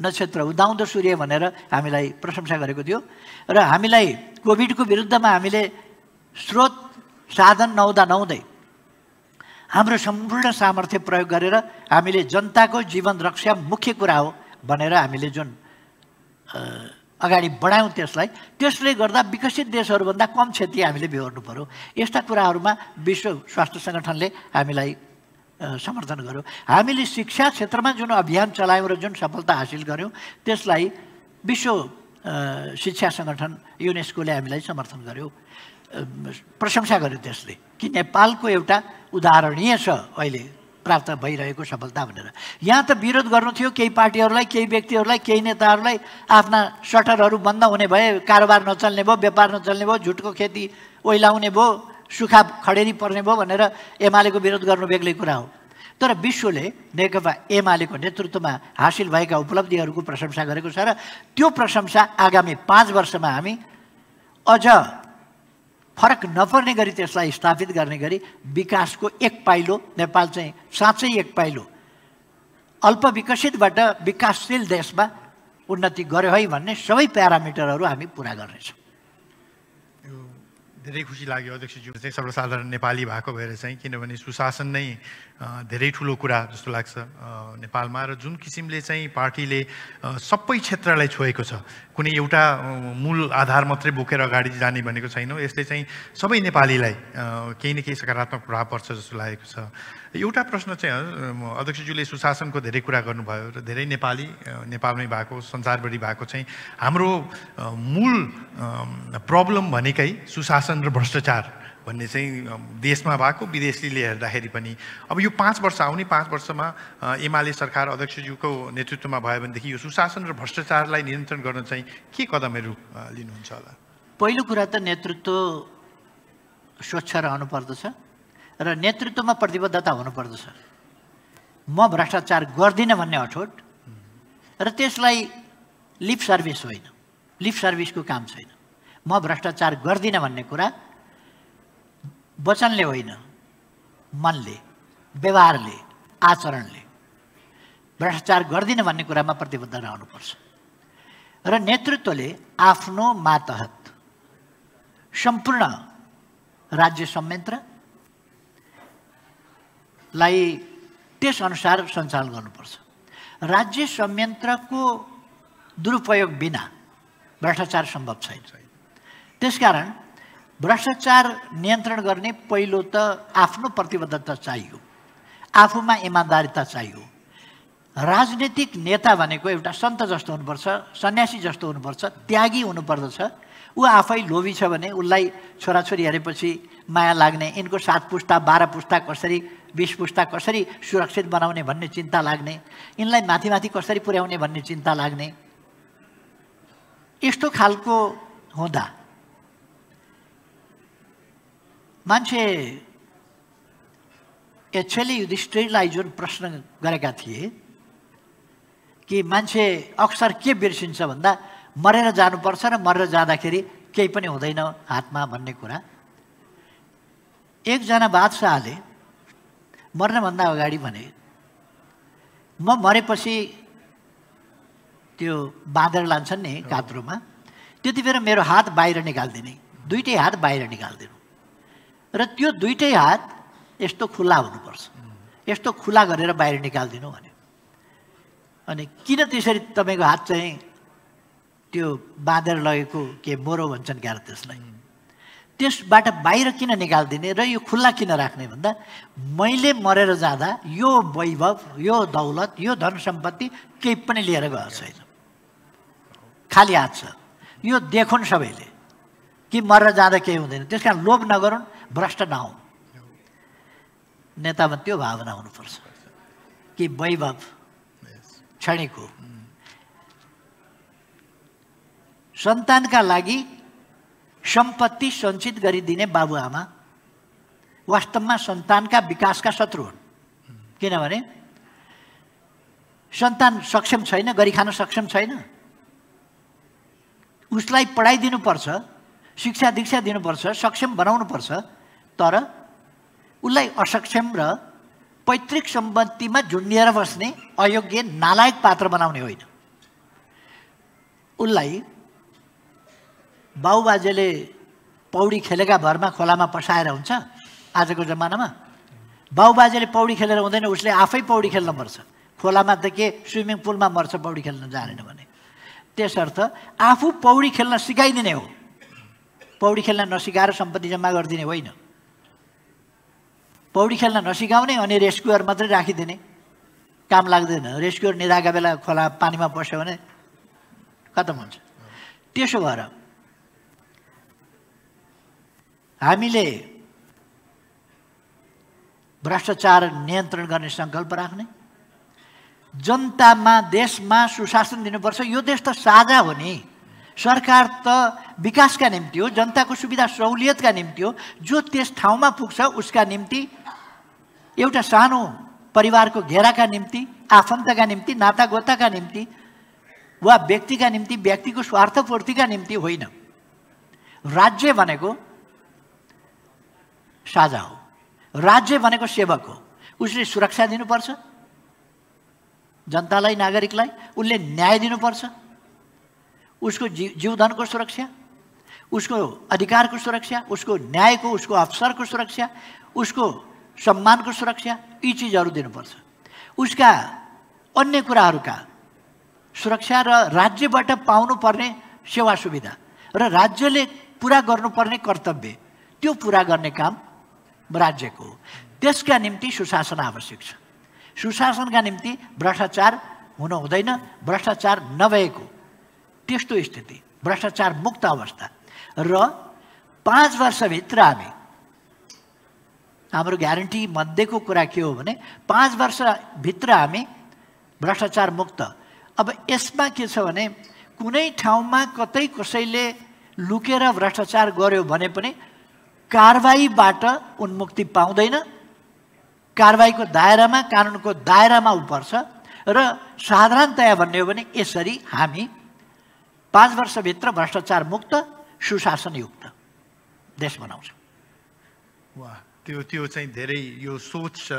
नक्षत्र, उदाउँदो सूर्य भनेर हामीलाई प्रशंसा गरेको थियो र हामीलाई कोभिडको विरुद्धमा हामीले स्रोत साधन नहुँदा नहुँदै हाम्रो सम्पूर्ण सामर्थ्य प्रयोग गरेर हामीले जनताको जीवन रक्षा मुख्य कुरा हो भनेर हामीले जुन अगाडि बढायौँ त्यसलाई, त्यसले गर्दा विकसित देशहरूभन्दा कम क्षति हामीले बेहोर्नु पऱ्यो। यस्ता कुराहरूमा विश्व स्वास्थ्य सङ्गठनले हामीलाई समर्थन गर्यो। हामीले शिक्षा क्षेत्रमा जुन अभियान चलायौँ र जुन सफलता हासिल गऱ्यौँ त्यसलाई विश्व शिक्षा सङ्गठन युनेस्कोले हामीलाई समर्थन गर्यो, प्रशंसा गर्यो त्यसले कि नेपालको एउटा उदाहरणीय छ अहिले प्राप्त भइरहेको सफलता भनेर। यहाँ त विरोध गर्नु थियो केही पार्टीहरूलाई, केही व्यक्तिहरूलाई, केही नेताहरूलाई, आफ्ना सटरहरू बन्द हुने भए, कारोबार नचल्ने भयो, व्यापार नचल्ने भयो, झुटको खेती ओइलाउने भयो, सुखा खडेरी पर्ने भयो भनेर एमालेको विरोध गर्नु बेग्लै कुरा हो। तर विश्वले नेकपा एमालेको नेतृत्वमा हासिल भएका उपलब्धिहरूको प्रशंसा गरेको छ र त्यो प्रशंसा आगामी पाँच वर्षमा हामी अझ फरक नपर्ने गरी त्यसलाई स्थापित गर्ने गरी विकासको एक पाइलो, नेपाल चाहिँ साँच्चै एक पाइलो अल्पविकसितबाट विकासशील देशमा उन्नति गर्यो है भन्ने सबै प्यारामिटरहरू हामी पुरा गर्नेछौँ। धेरै खुसी लाग्यो अध्यक्षज्यू चाहिँ सर्वसाधारण नेपाली भएको भएर चाहिँ, किनभने सुशासन नै धेरै ठुलो कुरा जस्तो लाग्छ नेपालमा र जुन किसिमले चाहिँ पार्टीले सबै क्षेत्रलाई छोएको छ, कुनै एउटा मूल आधार मात्रै बोकेर अगाडि जाने भनेको छैन। यसले चाहिँ सबै नेपालीलाई केही न केही सकारात्मक प्रभाव पर्छ जस्तो लागेको छ। एउटा प्रश्न चाहिँ अध्यक्षज्यूले सुशासनको धेरै कुरा गर्नुभयो र धेरै नेपाली नेपालमै भएको, संसारभरि भएको चाहिँ हाम्रो मूल प्रब्लम भनेकै सुशासन र भ्रष्टाचार भन्ने चाहिँ देशमा भएको, विदेशीले हेर्दाखेरि पनि अब यो पाँच वर्ष आउने पाँच वर्षमा एमाले सरकार अध्यक्षज्यूको नेतृत्वमा भयो भनेदेखि यो सुशासन र भ्रष्टाचारलाई नियन्त्रण गर्न चाहिँ के कदमहरू लिनुहुन्छ होला? पहिलो कुरा त नेतृत्व स्वच्छ रहनुपर्दछ र नेतृत्वमा प्रतिबद्धता हुनुपर्दछ। म भ्रष्टाचार गर्दिनँ भन्ने अठोट, र त्यसलाई लिप सर्भिस होइन, लिप सर्भिसको काम छैन। म भ्रष्टाचार गर्दिनँ भन्ने कुरा वचनले होइन, मनले, व्यवहारले, आचरणले भ्रष्टाचार गर्दिनँ भन्ने कुरामा प्रतिबद्ध रहनुपर्छ। र नेतृत्वले आफ्नो मातहत सम्पूर्ण राज्य संयन्त्रलाई त्यसअनुसार सञ्चालन गर्नुपर्छ। राज्य संयन्त्रको दुरुपयोग बिना भ्रष्टाचार सम्भव छैन। त्यसकारण भ्रष्टाचार नियन्त्रण गर्ने पहिलो त आफ्नो प्रतिबद्धता चाहियो, आफूमा इमान्दारिता चाहियो। राजनीतिक नेता भनेको एउटा सन्त जस्तो हुनुपर्छ, सन्यासी जस्तो हुनुपर्छ, त्यागी हुनुपर्दछ। ऊ आफै लोभी छ भने उसलाई छोराछोरी हेरेपछि माया लाग्ने, यिनको सात पुस्ता बाह्र पुस्ता कसरी, बिस पुस्ता कसरी सुरक्षित बनाउने भन्ने चिन्ता लाग्ने, यिनलाई माथि माथि कसरी पुर्याउने भन्ने चिन्ता लाग्ने। यस्तो खालको हुँदा मान्छे एचेली युधिष्ठिरलाई जुन प्रश्न गरेका थिए कि मान्छे अक्सर के बिर्सिन्छ भन्दा मरेर जानुपर्छ र मरेर जाँदाखेरि केही पनि हुँदैन हातमा भन्ने कुरा। एकजना बादशाहले मर्नभन्दा अगाडि भने म मरेपछि त्यो बाँधेर लान्छन् नि कात्रोमा, त्यतिबेर मेरो हात बाहिर निकालिदिने, दुइटै हात बाहिर निकालिदिनु र त्यो दुईटै हात यस्तो खुला हुनुपर्छ, यस्तो खुला गरेर बाहिर निकालिदिनु भने। अनि किन त्यसरी तपाईँको हात चाहिँ त्यो बाँधेर लगेको के मोरो भन्छन् क्या त्यसलाई, त्यसबाट बाहिर किन निकाल्दिने र यो खुल्ला किन राख्ने भन्दा मैले मरेर जाँदा यो वैभव, यो दौलत, यो धन सम्पत्ति केही पनि लिएर गएको छैन, खाली हात छ। यो देखुन् सबैले कि मरेर जाँदा केही हुँदैन। त्यस कारण लोभ नगरौँ, भ्रष्ट नहौँ। नेतामा त्यो भावना हुनुपर्छ कि वैभव क्षणिक हो। सन्तानका लागि सम्पत्ति सञ्चित गरिदिने बाबुआमा वास्तवमा सन्तानका विकासका शत्रु हुन्। किनभने सन्तान सक्षम छैन, गरी खान सक्षम छैन, उसलाई पढाइदिनुपर्छ, शिक्षा दीक्षा दिनुपर्छ, सक्षम बनाउनुपर्छ, तर उसलाई असक्षम र पैतृक सम्पत्तिमा झुन्डिएर बस्ने अयोग्य नालायक पात्र बनाउने होइन। उसलाई बाउबाजेले पौडी खेलेका भरमा खोलामा पसाएर हुन्छ। आजको जमानामा बाउबाजेले पौडी खेलेर हुँदैन, उसले आफै पौडी खेल्न पर्छ। खोलामा त के स्विमिङ पुलमा मर्छ पौडी खेल्न जानेन भने। त्यसर्थ आफू पौडी खेल्न सिकाइदिने हो, पौडी खेल्न नसिकाएर सम्पत्ति जम्मा गरिदिने होइन। पौडी खेल्न नसिकाउने अनि रेस्क्युअर मात्रै राखिदिने, काम लाग्दैन। रेस्क्युअर निदाएका बेला खोला पानीमा पस्यो भने खतम हुन्छ। त्यसो भएर हामीले भ्रष्टाचार नियन्त्रण गर्ने सङ्कल्प राख्ने, जनतामा देशमा सुशासन दिनुपर्छ। यो देश त साझा हो नि, सरकार त विकासका निम्ति हो, जनताको सुविधा सहुलियतका निम्ति हो। जो त्यस ठाउँमा पुग्छ उसका निम्ति, एउटा सानो परिवारको घेराका निम्ति, आफन्तका निम्ति, नातागोताका निम्ति वा व्यक्तिका निम्ति, व्यक्तिको स्वार्थपूर्तिका निम्ति होइन। राज्य भनेको साझा हो, राज्य भनेको सेवक हो। उसले सुरक्षा दिनुपर्छ जनतालाई, नागरिकलाई, उसले न्याय दिनुपर्छ, उसको जी जीवधनको सुरक्षा, उसको अधिकारको सुरक्षा, उसको न्यायको, उसको अवसरको सुरक्षा, उसको सम्मानको सुरक्षा, यी चिजहरू दिनुपर्छ। उसका अन्य कुराहरूका सुरक्षा र राज्यबाट पाउनुपर्ने सेवा सुविधा र राज्यले पुरा गर्नुपर्ने कर्तव्य, त्यो पुरा गर्ने काम राज्यको हो। त्यसका निम्ति सुशासन आवश्यक छ। सुशासनका निम्ति भ्रष्टाचार हुनु हुँदैन। भ्रष्टाचार नभएको त्यस्तो स्थिति, भ्रष्टाचार मुक्त अवस्था। र पाँच वर्षभित्र हामी, हाम्रो ग्यारेन्टी मध्येको कुरा के हो भने पाँच वर्षभित्र हामी भ्रष्टाचार मुक्त। अब यसमा के छ भने कुनै ठाउँमा कतै कसैले लुकेर भ्रष्टाचार गर्यो भने पनि कारबाहीबाट उन्मुक्ति पाउँदैन, कारबाहीको दायरामा, कानुनको दायरामा उ पर्छ। र साधारणतया भन्ने हो भने यसरी हामी पाँच वर्षभित्र भ्रष्टाचार मुक्त, सुशासनयुक्त देश बनाउँछौँ। वाह, त्यो त्यो चाहिँ धेरै, यो सोच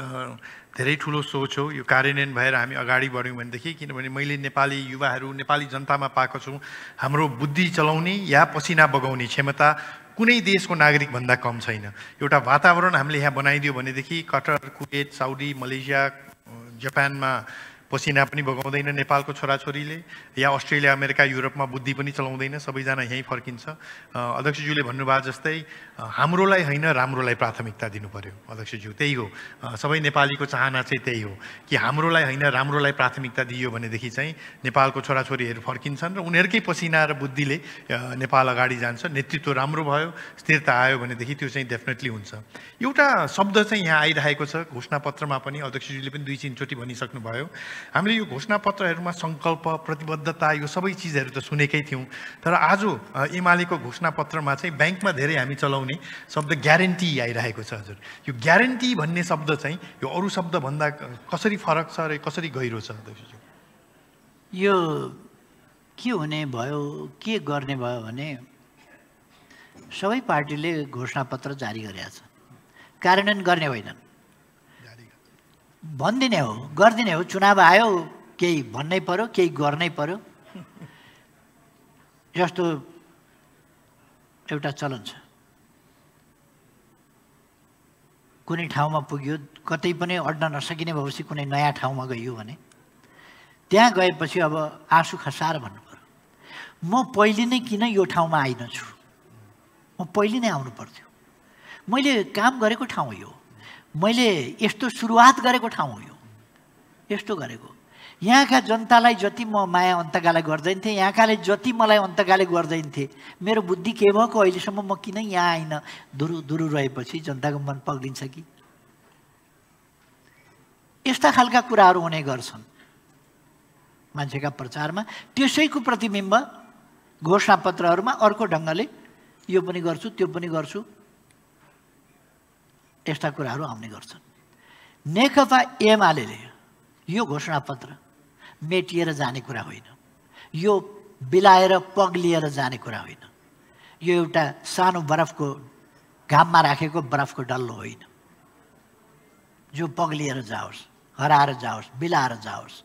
धेरै ठुलो सोच हो। यो कार्यान्वयन भएर हामी अगाडि बढ्यौँ भनेदेखि, किनभने मैले नेपाली युवाहरू, नेपाली जनतामा पाएको छु, हाम्रो बुद्धि चलाउने या पसिना बगाउने क्षमता कुनै देशको नागरिकभन्दा कम छैन। एउटा वातावरण हामीले यहाँ बनाइदियो भनेदेखि कटर, कुवेत, साउदी, मलेसिया, जापानमा पसिना पनि बगाउँदैन नेपालको छोराछोरीले, या अस्ट्रेलिया, अमेरिका, युरोपमा बुद्धि पनि चलाउँदैन, सबैजना यहीँ फर्किन्छ। अध्यक्षज्यूले भन्नुभयो जस्तै हाम्रोलाई होइन राम्रोलाई प्राथमिकता दिनु पर्यो। अध्यक्षज्यू त्यही हो, सबै नेपालीको चाहना चाहिँ त्यही हो कि हाम्रोलाई होइन राम्रोलाई प्राथमिकता दियो भनेदेखि चाहिँ नेपालको छोराछोरीहरू फर्किन्छन् र उनीहरूकै पसिना र बुद्धिले नेपाल अगाडि जान्छ। नेतृत्व राम्रो भयो, स्थिरता आयो भनेदेखि त्यो चाहिँ डेफिनेटली हुन्छ। एउटा शब्द चाहिँ यहाँ आइरहेको छ घोषणापत्रमा पनि, अध्यक्षज्यूले पनि दुई तिनचोटि भनिसक्नुभयो। हामीले यो घोषणापत्रहरूमा सङ्कल्प, प्रतिबद्धता, यो सबै चिजहरू त सुनेकै थियौँ, तर आज एमालेको घोषणापत्रमा चाहिँ ब्याङ्कमा धेरै हामी चलाउने शब्द ग्यारेन्टी आइरहेको छ। हजुर, यो ग्यारेन्टी भन्ने शब्द चाहिँ यो अरू शब्दभन्दा कसरी फरक छ र कसरी गहिरो छ? यो के हुने भयो, के गर्ने भयो भने सबै पार्टीले घोषणापत्र जारी गरेका छ, कार्यान्वयन गर्ने होइनन्। भनिदिने हो, गरिदिने हो। चुनाव आयो, केही भन्नै पर्यो, केही गर्नै पर्यो, जस्तो एउटा चलन छ। कुनै ठाउँमा पुग्यो, कतै पनि अड्न नसकिने भएपछि कुनै नयाँ ठाउँमा गइयो भने त्यहाँ गएपछि अब आँसु खसाएर भन्नु पर्यो, म पहिले नै किन यो ठाउँमा आइन छु, म म पहिले नै आउनु पर्थ्यो। मैले काम गरेको ठाउँ यो, मैले यस्तो सुरुवात गरेको ठाउँ यो, यस्तो गरेको। यहाँका जनतालाई जति म माया अन्तगाले गर्दैन थिएँ, यहाँकाले जति मलाई अन्तगाले गर्दैन थिए, मेरो बुद्धि के भएको अहिलेसम्म म किन यहाँ आइन दुरु दुरु रहेपछि जनताको मन पग्लिन्छ कि? यस्ता खालका कुराहरू हुने गर्छन् मान्छेका प्रचारमा। त्यसैको प्रतिबिम्ब घोषणापत्रहरूमा अर्को ढङ्गले यो पनि गर्छु त्यो पनि गर्छु यस्ता कुराहरू आउने गर्छन्। नेकपा एमाले यो घोषणापत्र मेटिएर जाने कुरा होइन, यो बिलाएर पग्लिएर जाने कुरा होइन, यो एउटा सानो बरफको घाममा राखेको बरफको डल्लो होइन जो पग्लिएर जाओस्, हराएर जाओस्, बिलाएर जाओस्।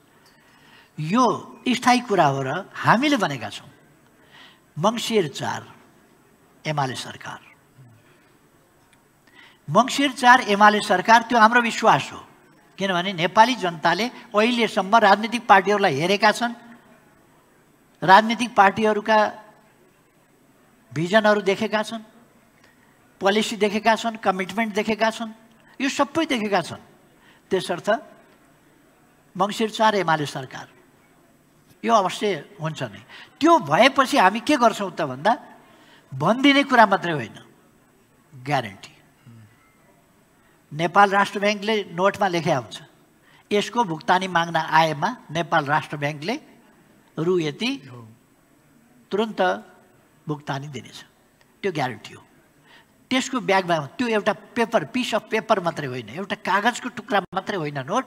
यो स्थायी कुरा हो र हामीले भनेका छौँ। मङ्सिर चार एमाले सरकार, मङ्सिर चार एमाले सरकार त्यो हाम्रो विश्वास हो, किनभने नेपाली जनताले अहिलेसम्म राजनीतिक पार्टीहरूलाई हेरेका छन्, राजनीतिक पार्टीहरूका भिजनहरू देखेका छन्, पोलिसी देखेका छन्, कमिटमेन्ट देखेका छन्, यो सबै देखेका छन्। त्यसर्थ मङ्सिर चार एमाले सरकार यो अवश्य हुन्छ नै। त्यो भएपछि हामी के गर्छौँ त भन्दा भनिदिने कुरा मात्रै होइन, ग्यारेन्टी। नेपाल राष्ट्र ब्याङ्कले नोटमा लेखे आउँछ, यसको भुक्तानी माग्न आएमा नेपाल राष्ट्र ब्याङ्कले रु यति तुरन्त भुक्तानी दिनेछ, त्यो ग्यारेन्टी हो। त्यसको ब्यागमा त्यो एउटा पेपर, पिस अफ पेपर मात्रै होइन, एउटा कागजको टुक्रा मात्रै होइन नोट,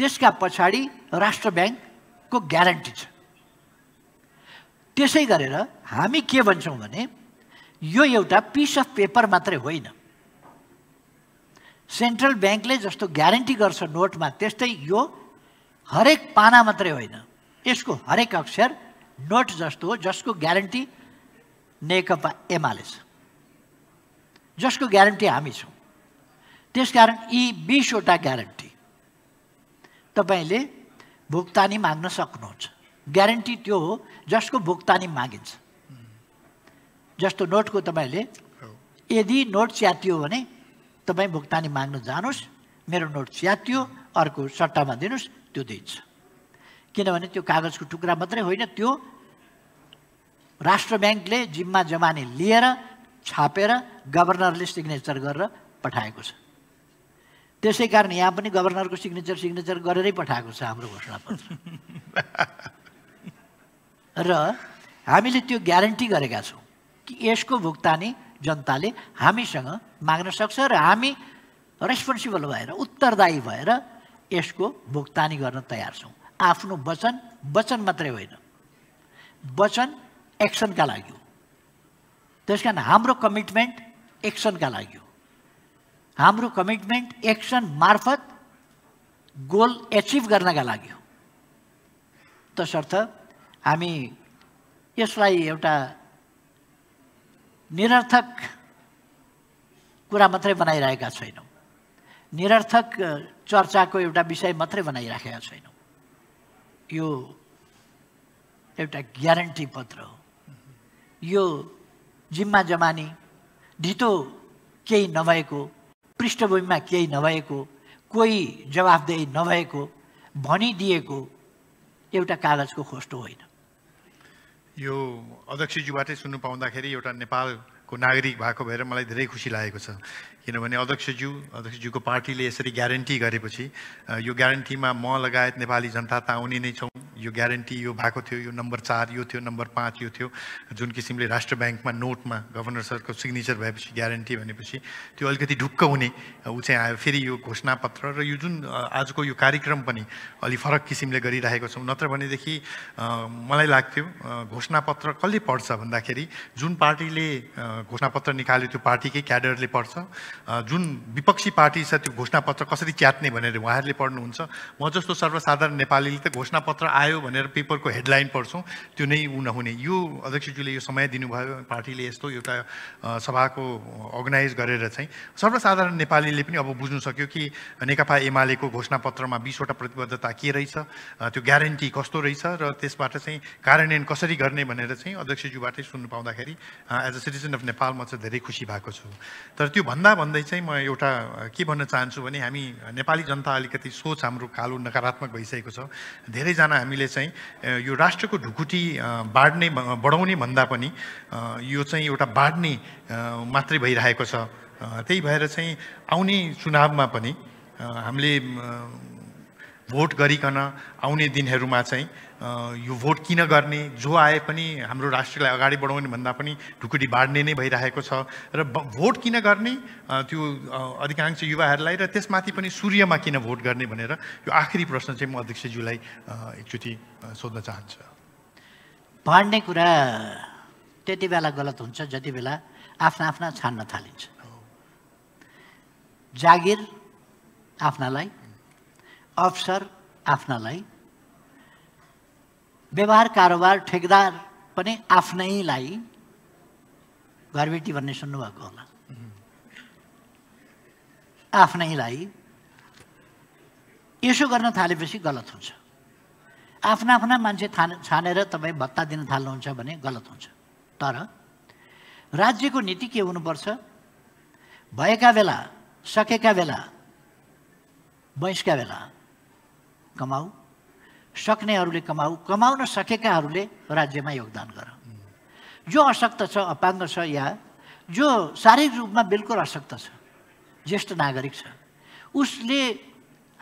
त्यसका पछाडि राष्ट्र ब्याङ्कको ग्यारेन्टी छ। त्यसै गरेर हामी के भन्छौँ भने यो एउटा पिस अफ पेपर मात्रै होइन, सेन्ट्रल ब्याङ्कले जस्तो ग्यारेन्टी गर्छ नोटमा त्यस्तै यो हरेक पाना मात्रै होइन, यसको हरेक अक्षर नोट जस्तो हो जसको ग्यारेन्टी नेकपा एमाले छ, जसको ग्यारेन्टी हामी छौँ। त्यसकारण यी बिसवटा ग्यारेन्टी तपाईँले भुक्तानी माग्न सक्नुहुन्छ। ग्यारेन्टी त्यो हो जसको भुक्तानी मागिन्छ। जस्तो नोटको तपाईँले यदि नोट च्यातियो भने तपाईँ भुक्तानी माग्न जानुहोस्, मेरो नोट च्यातियो अर्को सट्टामा दिनुहोस्, त्यो दिन्छ। किनभने त्यो कागजको टुक्रा मात्रै होइन, त्यो राष्ट्र ब्याङ्कले जिम्मा जमानी लिएर छापेर गभर्नरले सिग्नेचर गरेर पठाएको छ। त्यसै कारण यहाँ पनि गभर्नरको सिग्नेचर सिग्नेचर गरेरै पठाएको छ हाम्रो घोषणापत्र। र हामीले त्यो ग्यारेन्टी गरेका छौँ कि यसको भुक्तानी जनताले हामीसँग माग्न सक्छ र हामी रेस्पोन्सिबल भएर, उत्तरदायी भएर यसको भुक्तानी गर्न तयार छौँ। आफ्नो वचन वचन मात्रै होइन, वचन एक्सनका लागि हो। त्यसकारण हाम्रो कमिटमेन्ट एक्सनका लागि हो। हाम्रो कमिटमेन्ट एक्सन मार्फत गोल एचिभ गर्नका लागि हो। तसर्थ हामी यसलाई एउटा निरर्थक कुरा मात्रै बनाइरहेका छैनौँ, निरर्थक चर्चाको एउटा विषय मात्रै बनाइराखेका छैनौँ। यो एउटा ग्यारेन्टी पत्र हो। यो जिम्मा जमानी ढितो केही नभएको, पृष्ठभूमिमा केही नभएको, कोही जवाफदेही नभएको भनिदिएको एउटा कागजको खोस्टो होइन। यो अध्यक्षज्यूबाटै सुन्नु पाउँदाखेरि एउटा नेपालको नागरिक भएको भएर मलाई धेरै खुसी लागेको छ, किनभने अध्यक्षज्यू अध्यक्षज्यूको पार्टीले यसरी ग्यारेन्टी गरेपछि यो ग्यारेन्टीमा म लगायत नेपाली जनता त आउने नै छौँ। यो ग्यारेन्टी यो भएको थियो, यो नम्बर चार यो थियो, नम्बर पाँच यो थियो, जुन किसिमले राष्ट्र ब्याङ्कमा नोटमा गभर्नर सरको सिग्नेचर भएपछि ग्यारेन्टी भनेपछि त्यो अलिकति ढुक्क हुने ऊ चाहिँ आयो। फेरि यो घोषणापत्र र यो जुन आजको यो कार्यक्रम पनि अलि फरक किसिमले गरिरहेको छौँ। नत्र भनेदेखि मलाई लाग्थ्यो घोषणापत्र कसले पढ्छ भन्दाखेरि जुन पार्टीले घोषणापत्र निकाल्यो त्यो पार्टीकै क्याडरले पढ्छ, जुन विपक्षी पार्टी छ त्यो घोषणापत्र कसरी च्यात्ने भनेर उहाँहरूले पढ्नुहुन्छ। म जस्तो सर्वसाधारण नेपालीले त घोषणापत्र आयो आयो भनेर पेपरको हेडलाइन पढ्छौं त्यो नै नहुने। यो अध्यक्षज्यूले यो समय दिनुभयो, पार्टीले यस्तो एउटा सभाको अर्गनाइज गरेर चाहिँ सर्वसाधारण नेपालीले पनि अब बुझ्नु सक्यो कि नेकपा एमालेको घोषणापत्रमा बीसवटा प्रतिबद्धता के रहेछ, त्यो ग्यारेन्टी कस्तो रहेछ र त्यसबाट चाहिँ कार्यान्वयन कसरी गर्ने भनेर चाहिँ अध्यक्षज्यूबाटै सुन्नु पाउँदाखेरि as a citizen of Nepal म चाहिँ धेरै खुसी भएको छु। तर त्यो भन्दा भन्दै चाहिँ म एउटा के भन्न चाहन्छु भने हामी नेपाली जनता अलिकति सोच हाम्रो कालो नकारात्मक भइसकेको छ। धेरैजना हामीले चाहिँ यो राष्ट्रको ढुकुटी बाड्ने बढाउने भन्दा पनि यो चाहिँ एउटा बाड्ने मात्रै भइरहेको छ। त्यही भएर चाहिँ आउने चुनावमा पनि हामीले भोट गरिकन आउने दिनहरूमा चाहिँ यो भोट किन गर्ने, जो आए पनि हाम्रो राष्ट्रलाई अगाडि बढाउने भन्दा पनि ढुकुटी बाड्ने नै भइरहेको छ। र भोट किन गर्ने त्यो अधिकांश युवाहरूलाई, र त्यसमाथि पनि सूर्यमा किन भोट गर्ने भनेर यो आखिरी प्रश्न चाहिँ म अध्यक्षज्यूलाई एकचोटि सोध्न चाहन्छु। बाँड्ने कुरा त्यति बेला गलत हुन्छ जति बेला आफ्ना आफ्ना छान्न थालिन्छ। जागिर आफ्नालाई, अफसर आफ्नालाई, व्यवहार कारोबार ठेकदार पनि आफ्नैलाई, घरबेटी भन्ने सुन्नुभएको होला, आफ्नैलाई। यसो गर्न थालेपछि गलत हुन्छ। आफ्ना आफ्ना मान्छे छानेर तपाईँ भत्ता दिन थाल्नुहुन्छ भने गलत हुन्छ। तर राज्यको नीति के हुनुपर्छ, भएका बेला सकेका बेला बयसका बेला कमाऊ, सक्नेहरूले कमाऊ, कमाउन सकेकाहरूले राज्यमा योगदान गर। जो अशक्त छ, अपाङ्ग छ, या जो शारीरिक रूपमा बिल्कुल अशक्त छ, ज्येष्ठ नागरिक छ, उसले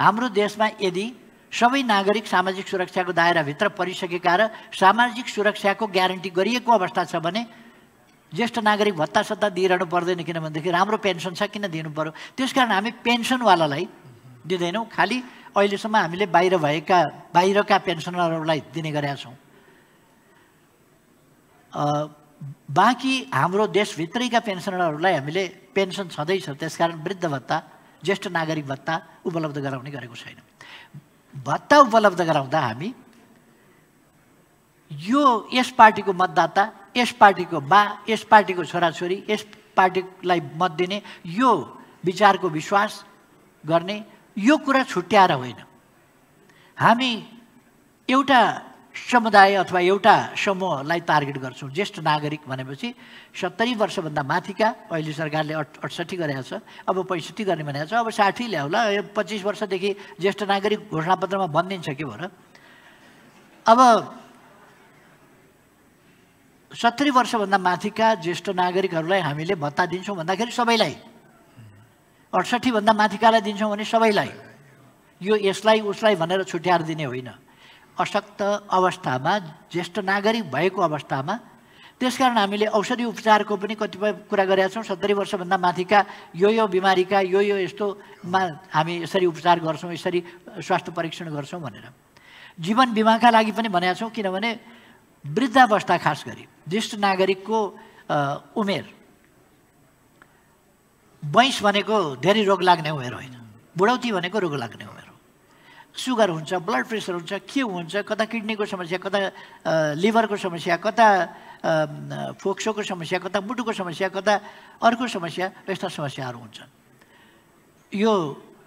हाम्रो देशमा यदि सबै नागरिक सामाजिक सुरक्षाको दायराभित्र परिसकेका र सामाजिक सुरक्षाको ग्यारेन्टी गरिएको अवस्था छ भने ज्येष्ठ नागरिक भत्ता सत्ता दिइरहनु पर्दैन, किनभनेदेखि राम्रो पेन्सन छ, किन दिनु पर्यो? त्यसकारण हामी पेन्सनवालालाई दिँदैनौँ, खालि अहिलेसम्म हामीले बाहिर भएका बाहिरका पेन्सनरहरूलाई दिने गरेका छौँ। बाँकी हाम्रो देशभित्रैका पेन्सनरहरूलाई हामीले पेन्सन छँदैछ, त्यसकारण वृद्ध भत्ता, ज्येष्ठ नागरिक भत्ता उपलब्ध गराउने गरेको छैनौँ। भत्ता उपलब्ध गराउँदा हामी यो यस पार्टीको मतदाता, यस पार्टीको बा, यस पार्टीको छोराछोरी, यस पार्टीलाई मत दिने यो विचारको विश्वास गर्ने, यो कुरा छुट्याएर होइन। हामी एउटा समुदाय अथवा एउटा समूहलाई टार्गेट गर्छौँ। ज्येष्ठ नागरिक भनेपछि सत्तरी वर्षभन्दा माथिका, अहिले सरकारले अठसट्ठी गरेको छ, अब पैँसठी गर्ने भनेको छ, अब साठी ल्याउला, यो पच्चिस वर्षदेखि ज्येष्ठ नागरिक घोषणापत्रमा बनिन्छ के भएर। अब सत्तरी वर्षभन्दा माथिका ज्येष्ठ नागरिकहरूलाई हामीले भत्ता दिन्छौँ भन्दाखेरि सबैलाई, अठसट्ठी भन्दा माथिकालाई दिन्छौँ भने सबैलाई, यो यसलाई उसलाई भनेर छुट्याएर दिने होइन। अशक्त अवस्थामा, ज्येष्ठ नागरिक भएको अवस्थामा, त्यसकारण हामीले औषधि उपचारको पनि कतिपय कुरा गरेका छौँ। सत्तरी वर्षभन्दा माथिका यो यो बिमारीका यो यो यस्तोमा हामी यसरी उपचार गर्छौँ, यसरी स्वास्थ्य परीक्षण गर्छौँ भनेर। जीवन बिमाका लागि पनि भनेका छौँ, किनभने वृद्धावस्था खास गरी ज्येष्ठ नागरिकको उमेर बैँस भनेको धेरै रोग लाग्ने उमेर होइन, बुढौती भनेको रोग लाग्ने उमेर हो। सुगर हुन्छ, ब्लड प्रेसर हुन्छ, के हुन्छ, कता किडनीको समस्या, कता लिभरको समस्या, कता फोक्सोको समस्या, कता मुटुको समस्या, कता अर्को समस्या, यस्ता समस्याहरू हुन्छन्। यो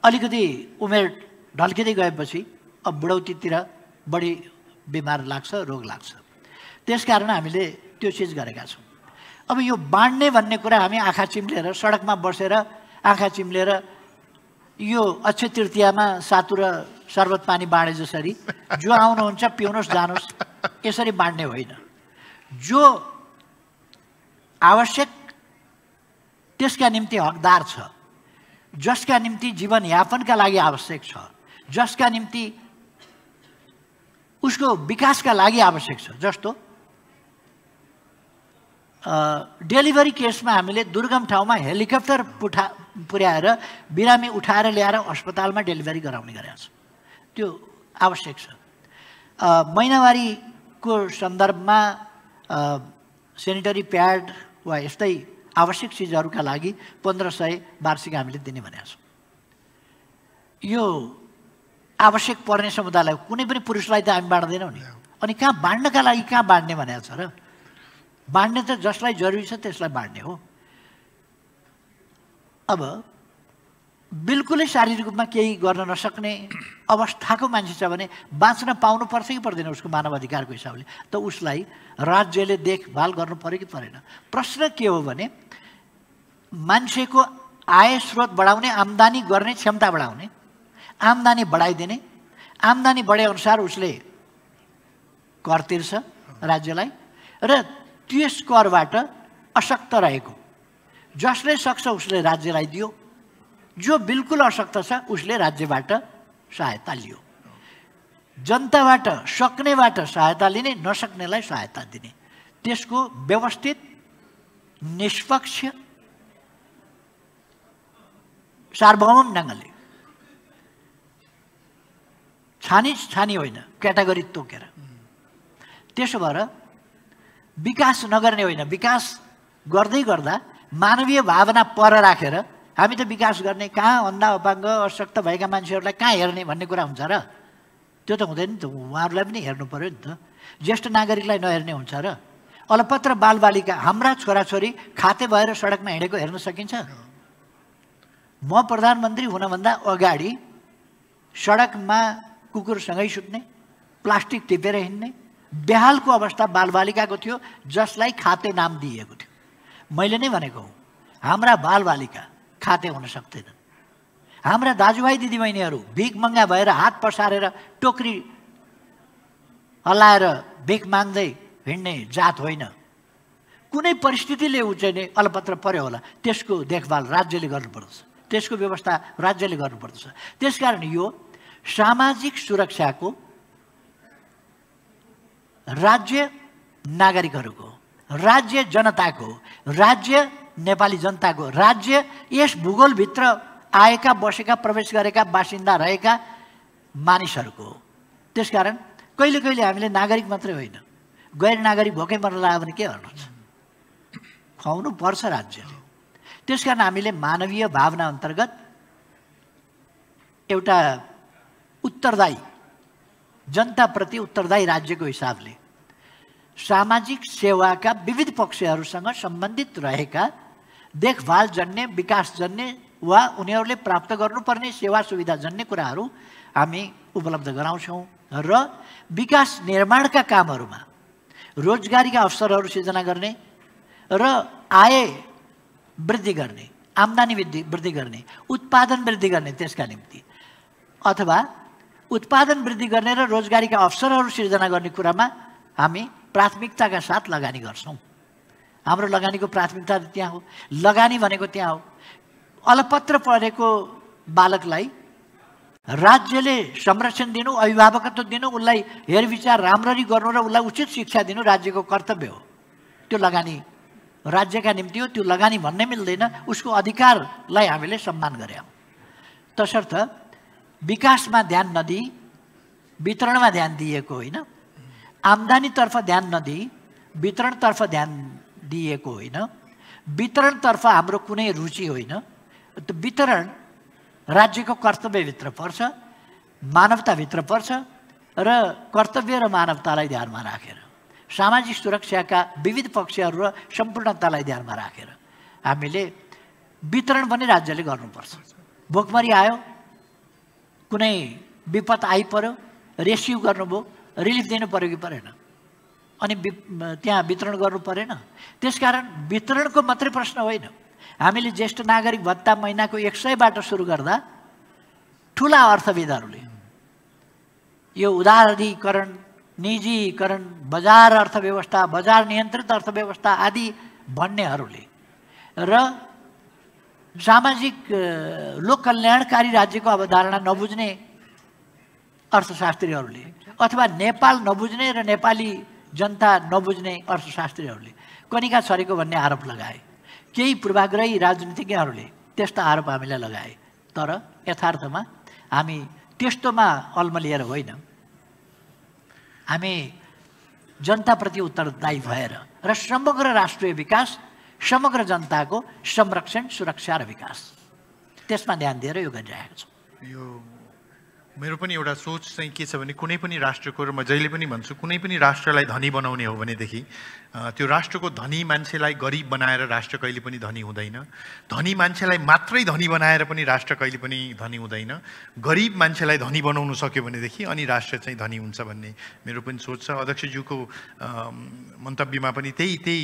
अलिकति उमेर ढल्किँदै गएपछि अब बुढौतीतिर बढी बिमार लाग्छ, रोग लाग्छ। त्यसकारण हामीले त्यो चिज गरेका छौँ। अब यो बाँड्ने भन्ने कुरा हामी आँखा चिम्लेर सडकमा बसेर आँखा चिम्लेर यो अक्षय तृतीयामा सातु र सर्बत पानी बाँडे जसरी जो आउनुहुन्छ पिउनुहोस् जानुहोस् यसरी बाँड्ने होइन। जो आवश्यक त्यसका निम्ति हकदार छ, जसका निम्ति जीवनयापनका लागि आवश्यक छ, जसका निम्ति उसको विकासका लागि आवश्यक छ। जस्तो डेलिभरी केसमा हामीले दुर्गम ठाउँमा हेलिकप्टर पुठा पुर्याएर बिरामी उठाएर ल्याएर अस्पतालमा डेलिभरी गराउने गरेका छ, त्यो आवश्यक छ। महिनावारीको सन्दर्भमा सेनिटरी प्याड वा यस्तै आवश्यक चिजहरूका लागि पन्ध्र सय वार्षिक हामीले दिने भनेका छौँ। यो आवश्यक पर्ने समुदायलाई कुनै पनि पुरुषलाई त हामी बाँड्दैनौँ नि। अनि कहाँ बाँड्नका लागि कहाँ बाँड्ने भनेको छ र? बाँड्ने त जसलाई जरुरी छ त्यसलाई बाँड्ने हो। अब बिल्कुलै शारीरिक रूपमा केही गर्न नसक्ने अवस्थाको मान्छे छ भने बाँच्न पाउनु पर्छ कि पर्दैन उसको मानव अधिकारको हिसाबले? त उसलाई राज्यले देखभाल गर्नु पर्यो कि परेन? प्रश्न के हो भने मान्छेको आय स्रोत बढाउने, आम्दानी गर्ने क्षमता बढाउने, आम्दानी बढाइदिने, आम्दानी बढेअनुसार उसले कर तिर्छ राज्यलाई र त्यस करबाट अशक्त रहेको जसले सक्छ उसले राज्यलाई दियो, जो बिल्कुल अशक्त छ उसले राज्यबाट सहायता लियो। जनताबाट सक्नेबाट सहायता लिने, नसक्नेलाई सहायता दिने, त्यसको व्यवस्थित निष्पक्ष सार्वभौम ढङ्गले छानी छानी होइन, क्याटेगोरी तोकेर। त्यसो भएर विकास नगर्ने होइन, विकास गर्दै गर्दा मानवीय भावना पर राखेर हामी त विकास गर्ने कहाँ अन्धा अपाङ्ग अशक्त भएका मान्छेहरूलाई कहाँ हेर्ने भन्ने कुरा हुन्छ र? त्यो त हुँदैन नि त। उहाँहरूलाई पनि हेर्नु पऱ्यो नि त। ज्येष्ठ नागरिकलाई नहेर्ने हुन्छ र? अलपत्र बालबालिका, हाम्रा छोराछोरी खाते भएर सडकमा हिँडेको हेर्न सकिन्छ? म प्रधानमन्त्री हुनभन्दा अगाडि सडकमा कुकुरसँगै सुत्ने, प्लास्टिक टिपेर हिँड्ने बेहालको अवस्था बालबालिकाको थियो जसलाई खाते नाम दिएको थियो। मैले नै भनेको हो, हाम्रा बालबालिका खाते हुन सक्दैनन्। हाम्रा दाजुभाइ दिदीबहिनीहरू भिखमङ्गा भएर हात पसारेर टोकरी हल्लाएर भिख माग्दै हिँड्ने जात होइन। कुनै परिस्थितिले उचाइने अलपत्र पर्यो होला, त्यसको देखभाल राज्यले गर्नुपर्दछ, त्यसको व्यवस्था राज्यले गर्नुपर्दछ। त्यसकारण यो सामाजिक सुरक्षाको राज्य नागरिकहरूको, राज्य जनताको, राज्य नेपाली जनताको, राज्य यस भूगोलभित्र आएका, बसेका, प्रवेश गरेका, बासिन्दा रहेका मानिसहरूको। त्यसकारण कहिले कहिले हामीले नागरिक मात्रै होइन, गैर नागरिक भोकै मर्न लाग्यो भने के गर्नु? खुवाउनु पर्छ राज्यले। त्यसकारण हामीले मानवीय भावना अन्तर्गत एउटा उत्तरदायी, जनताप्रति उत्तरदायी राज्यको हिसाबले सामाजिक सेवाका विविध पक्षहरूसँग सम्बन्धित रहेका देखभाल जन्य, विकास जन्य वा उनीहरूले प्राप्त गर्नुपर्ने सेवा सुविधा जन्य कुराहरू हामी उपलब्ध गराउँछौँ र विकास निर्माणका कामहरूमा रोजगारीका अवसरहरू सिर्जना गर्ने र आय वृद्धि गर्ने, आम्दानी वृद्धि वृद्धि गर्ने, उत्पादन वृद्धि गर्ने त्यसका निम्ति, अथवा उत्पादन वृद्धि गर्ने र रोजगारीका अवसरहरू सिर्जना गर्ने कुरामा हामी प्राथमिकताका साथ लगानी गर्छौँ। हाम्रो लगानीको प्राथमिकता त्यहाँ हो, लगानी भनेको त्यहाँ हो। अलपत्र परेको बालकलाई राज्यले संरक्षण दिनु, अभिभावकत्व दिनु, उसलाई हेरविचार राम्ररी गर्नु र उसलाई उचित शिक्षा दिनु राज्यको कर्तव्य हो। त्यो लगानी राज्यका निम्ति हो, त्यो लगानी भन्नै मिल्दैन। उसको अधिकारलाई हामीले सम्मान गर्यौँ। तसर्थ विकासमा ध्यान नदिई वितरणमा ध्यान दिएको होइन, आम्दानीतर्फ ध्यान नदिई वितरणतर्फ ध्यान दिएको होइन, वितरणतर्फ हाम्रो कुनै रुचि होइन। त्यो वितरण राज्यको कर्तव्यभित्र पर्छ, मानवताभित्र पर्छ र कर्तव्य र मानवतालाई ध्यानमा राखेर, सामाजिक सुरक्षाका विविध पक्षहरू र सम्पूर्णतालाई ध्यानमा राखेर हामीले वितरण पनि राज्यले गर्नुपर्छ। भोकमरी आयो, कुनै विपद आइपर्यो, रेस्क्यु गर्नुभयो, रिलिफ दिनु पर्यो कि परेन? अनि त्यहाँ वितरण गर्नु परेन? त्यसकारण वितरणको मात्रै प्रश्न होइन। हामीले ज्येष्ठ नागरिक भत्ता महिनाको एक सयबाट सुरु गर्दा ठुला अर्थविदहरूले यो उदारीकरण, निजीकरण, बजार अर्थव्यवस्था, बजार नियन्त्रित अर्थव्यवस्था आदि भन्नेहरूले र सामाजिक लोक कल्याणकारी राज्यको अवधारणा नबुझ्ने अर्थशास्त्रीहरूले अथवा नेपाल नबुझ्ने र नेपाली जनता नबुझ्ने अर्थशास्त्रीहरूले कनिका छरेको भन्ने आरोप लगाए। केही पूर्वाग्रही राजनीतिज्ञहरूले त्यस्ता आरोप हामीलाई लगाए। तर यथार्थमा हामी त्यस्तोमा अल्मलिएर होइन, हामी जनताप्रति उत्तरदायी भएर र समग्र राष्ट्रिय विकास, समग्र जनताको संरक्षण, सुरक्षा र विकास, त्यसमा ध्यान दिएर यो गरिरहेको छौँ। यो मेरो पनि एउटा सोच चाहिँ के छ भने कुनै पनि राष्ट्रको, र म जहिले पनि भन्छु, कुनै पनि राष्ट्रलाई धनी बनाउने हो भनेदेखि त्यो राष्ट्रको धनी मान्छेलाई गरिब बनाएर राष्ट्र कहिले पनि धनी हुँदैन, धनी मान्छेलाई मात्रै धनी बनाएर पनि राष्ट्र कहिले पनि धनी हुँदैन, गरिब मान्छेलाई धनी बनाउन सक्यो भनेदेखि अनि राष्ट्र चाहिँ धनी हुन्छ भन्ने मेरो पनि सोच छ। अध्यक्षज्यूको मन्तव्यमा पनि त्यही त्यही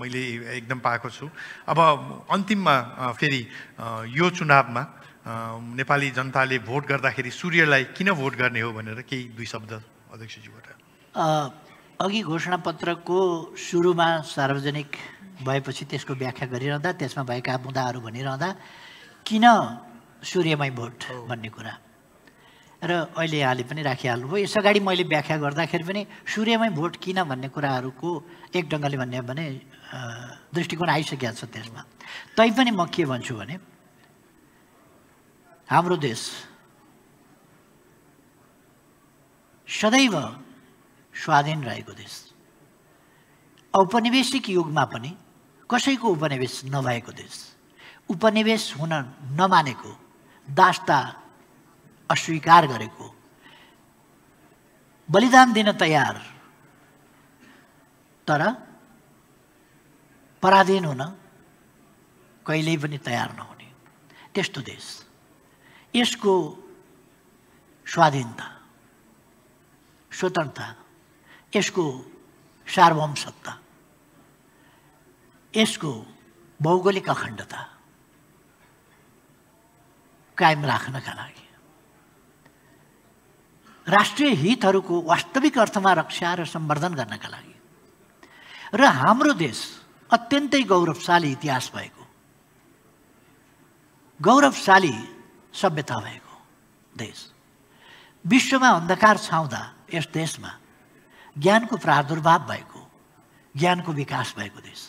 मैले एकदम पाएको छु। अब अन्तिममा फेरि यो चुनावमा नेपाली जनताले भोट गर्दाखेरि सूर्यलाई किन भोट गर्ने हो भनेर केही दुई शब्द अध्यक्षज्यूबाट। अघि घोषणापत्रको सुरुमा सार्वजनिक भएपछि त्यसको व्याख्या गरिरहँदा त्यसमा भएका मुद्दाहरू भनिरहँदा किन सूर्यमय भोट भन्ने कुरा र अहिले यहाँले पनि राखिहाल्नु भयो। यसअगाडि मैले व्याख्या गर्दाखेरि पनि सूर्यमय भोट किन भन्ने कुराहरूको एक ढङ्गले भन्ने भने दृष्टिकोण आइसकेको छ त्यसमा। तैपनि म के भन्छु भने हाम्रो देश सदैव स्वाधीन रहेको देश, औपनिवेशिक युगमा पनि कसैको उपनिवेश नभएको देश, उपनिवेश हुन नमानेको, दास्ता अस्वीकार गरेको, बलिदान दिन तयार तर पराधीन हुन कहिल्यै पनि तयार नहुने त्यस्तो देश, यसको स्वाधीनता, स्वतन्त्रता, यसको सार्वभौम सत्ता, यसको भौगोलिक अखण्डता कायम राख्नका लागि राष्ट्रिय हितहरूको वास्तविक अर्थमा रक्षा र सम्वर्धन गर्नका लागि र हाम्रो देश अत्यन्तै गौरवशाली इतिहास भएको, गौरवशाली सभ्यता भएको देश, विश्वमा अन्धकार छाउँदा यस देशमा ज्ञानको प्रादुर्भाव भएको, ज्ञानको विकास भएको देश,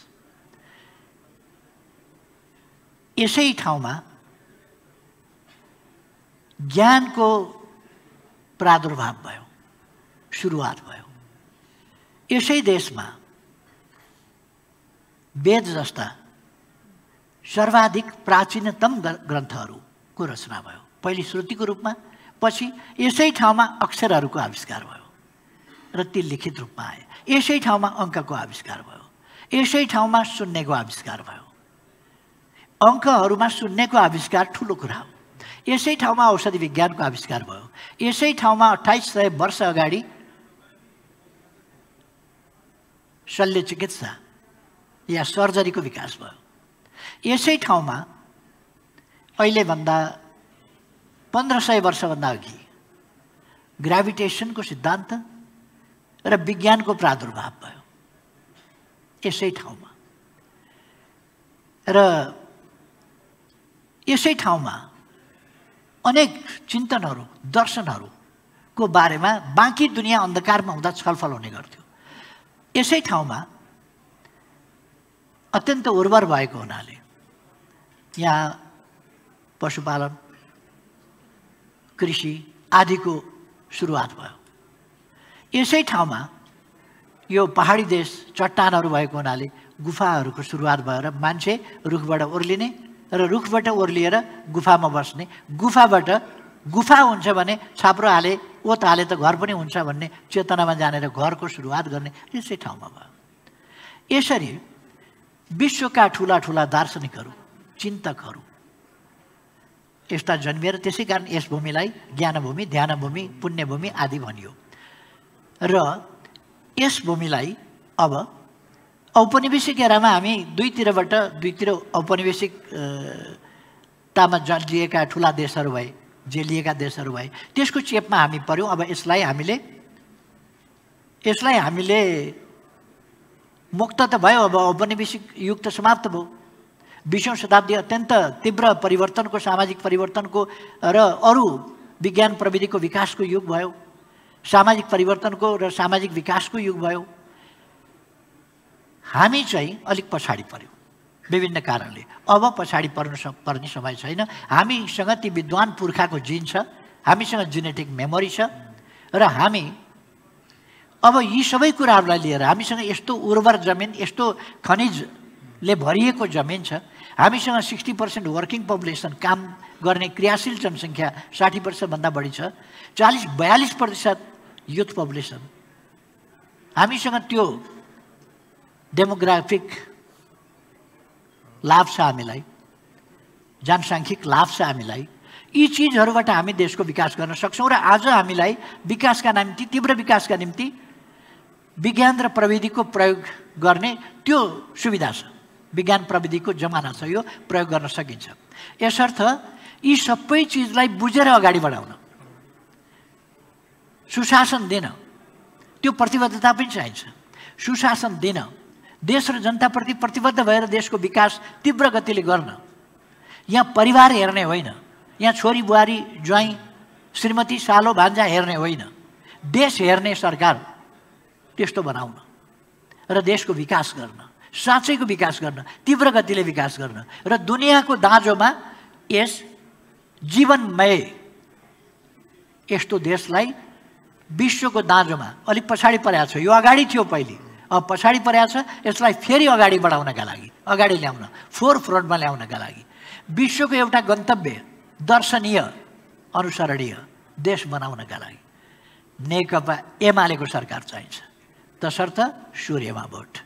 यसै ठाउँमा ज्ञानको प्रादुर्भाव भयो, सुरुवात भयो। यसै देशमा वेद जस्ता सर्वाधिक प्राचीनतम ग्रन्थहरूको रचना भयो, पहिले श्रुतिको रूपमा, पछि यसै ठाउँमा अक्षरहरूको आविष्कार भयो र ती लिखित रूपमा आए, यसै ठाउँमा अङ्कको आविष्कार भयो, यसै ठाउँमा शून्यको आविष्कार भयो। अङ्कहरूमा शून्यको आविष्कार ठुलो कुरा हो। यसै ठाउँमा औषधि विज्ञानको आविष्कार भयो, यसै ठाउँमा अट्ठाइस सय वर्ष अगाडि शल्य चिकित्सा या सर्जरीको विकास भयो, यसै ठाउँमा अहिलेभन्दा पन्ध्र सय वर्षभन्दा अघि ग्राभिटेसनको सिद्धान्त र विज्ञानको प्रादुर्भाव भयो यसै ठाउँमा, र यसै ठाउँमा अनेक चिन्तनहरू, दर्शनहरूको बारेमा बाँकी दुनियाँ अन्धकारमा हुँदा छलफल हुने गर्थ्यो। यसै ठाउँमा अत्यन्त उर्वर भएको हुनाले यहाँ पशुपालन, कृषि आदिको सुरुवात भयो। यसै ठाउँमा यो पहाडी देश चट्टानहरू भएको हुनाले गुफाहरूको सुरुवात भयो र मान्छे रुखबाट ओर्लिने र रुखबाट ओर्लिएर गुफामा बस्ने, गुफाबाट गुफा हुन्छ भने छाप्रो हाले ओत हाले त घर पनि हुन्छ भन्ने चेतनामा जानेर घरको सुरुवात गर्ने यसै ठाउँमा भयो। यसरी विश्वका ठुला ठुला दार्शनिकहरू, चिन्तकहरू यस्ता जन्मिएर त्यसै कारण यस भूमिलाई ज्ञानभूमि, ध्यानभूमि, पुण्यभूमि आदि भनियो र यस भूमिलाई अब औपनिवेशिक एरामा हामी दुईतिरबाट, दुईतिर औपनिवेशिकतामा जलिएका ठुला देशहरू भए, जेलिएका देशहरू भए, त्यसको चेपमा हामी पऱ्यौँ। अब यसलाई हामीले यसलाई हामीले मुक्त त भयो, अब औपनिवेशिक युग त समाप्त भयो। बीसौँ शताब्दी अत्यन्त तीव्र परिवर्तनको, सामाजिक परिवर्तनको र अरू विज्ञान प्रविधिको विकासको युग भयो, सामाजिक परिवर्तनको र सामाजिक विकासको युग भयो। हामी चाहिँ अलिक पछाडि पऱ्यौँ विभिन्न कारणले, अब पछाडि पर्नु पर्ने समय छैन। हामीसँग ती विद्वान पुर्खाको जिन छ, हामीसँग जेनेटिक मेमोरी छ र हामी अब यी सबै कुराहरूलाई लिएर हामीसँग यस्तो उर्वर जमिन, यस्तो खनिज ले भरिएको जमिन छ। हामीसँग सिक्सटी पर्सेंट वर्किङ पपुलेसन काम गर्ने क्रियाशील जनसङ्ख्या साठी पर्सेंट भन्दा बढी छ। चालीस बयालीस प्रतिशत युथ पपुलेसन हामीसँग त्यो डेमोग्राफिक लाभ छ, हामीलाई जनसांख्यिक लाभ छ। हामीलाई यी चीजहरूबाट हामी देशको विकास गर्न सक्छौं र आज हामीलाई विकासका निम्ति, तीव्र विकासका निम्ति विज्ञान र प्रविधिको प्रयोग गर्ने त्यो सुविधा छ। विज्ञान प्रविधि को जमाना छ, यो प्रयोग गर्न सकिन्छ। यसर्थ यी सबै चीजलाई बुझेर अगाडि बढाउन, सुशासन दिन त्यो प्रतिबद्धता पनि चाहिन्छ। सुशासन दिन, देश र जनताप्रति प्रतिबद्ध भएर देशको विकास तीव्र गतिले गर्न, यहाँ परिवार हेर्ने होइन, यहाँ छोरी बुहारी ज्वाइँ श्रीमती सालो भान्जा हेर्ने होइन, देश हेर्ने सरकार त्यस्तो बनाउन र देशको विकास गर्न, साँच्चैको विकास गर्न, तीव्र गतिले विकास गर्न र दुनियाको दाँजोमा यस जीवनमय यस्तो देशलाई विश्वको दाँजोमा अलिक पछाडि परेको छ। यो अगाडि थियो पहिले, अब पछाडि परेको छ। यसलाई फेरि अगाडि बढाउनका लागि, अगाडि ल्याउन, फोर फ्रन्टमा ल्याउनका लागि विश्वको एउटा गन्तव्य दर्शनीय अनुसरणीय देश बनाउनका लागि नेकपा एमालेको सरकार चाहिन्छ। तसर्थ सूर्यमा भोट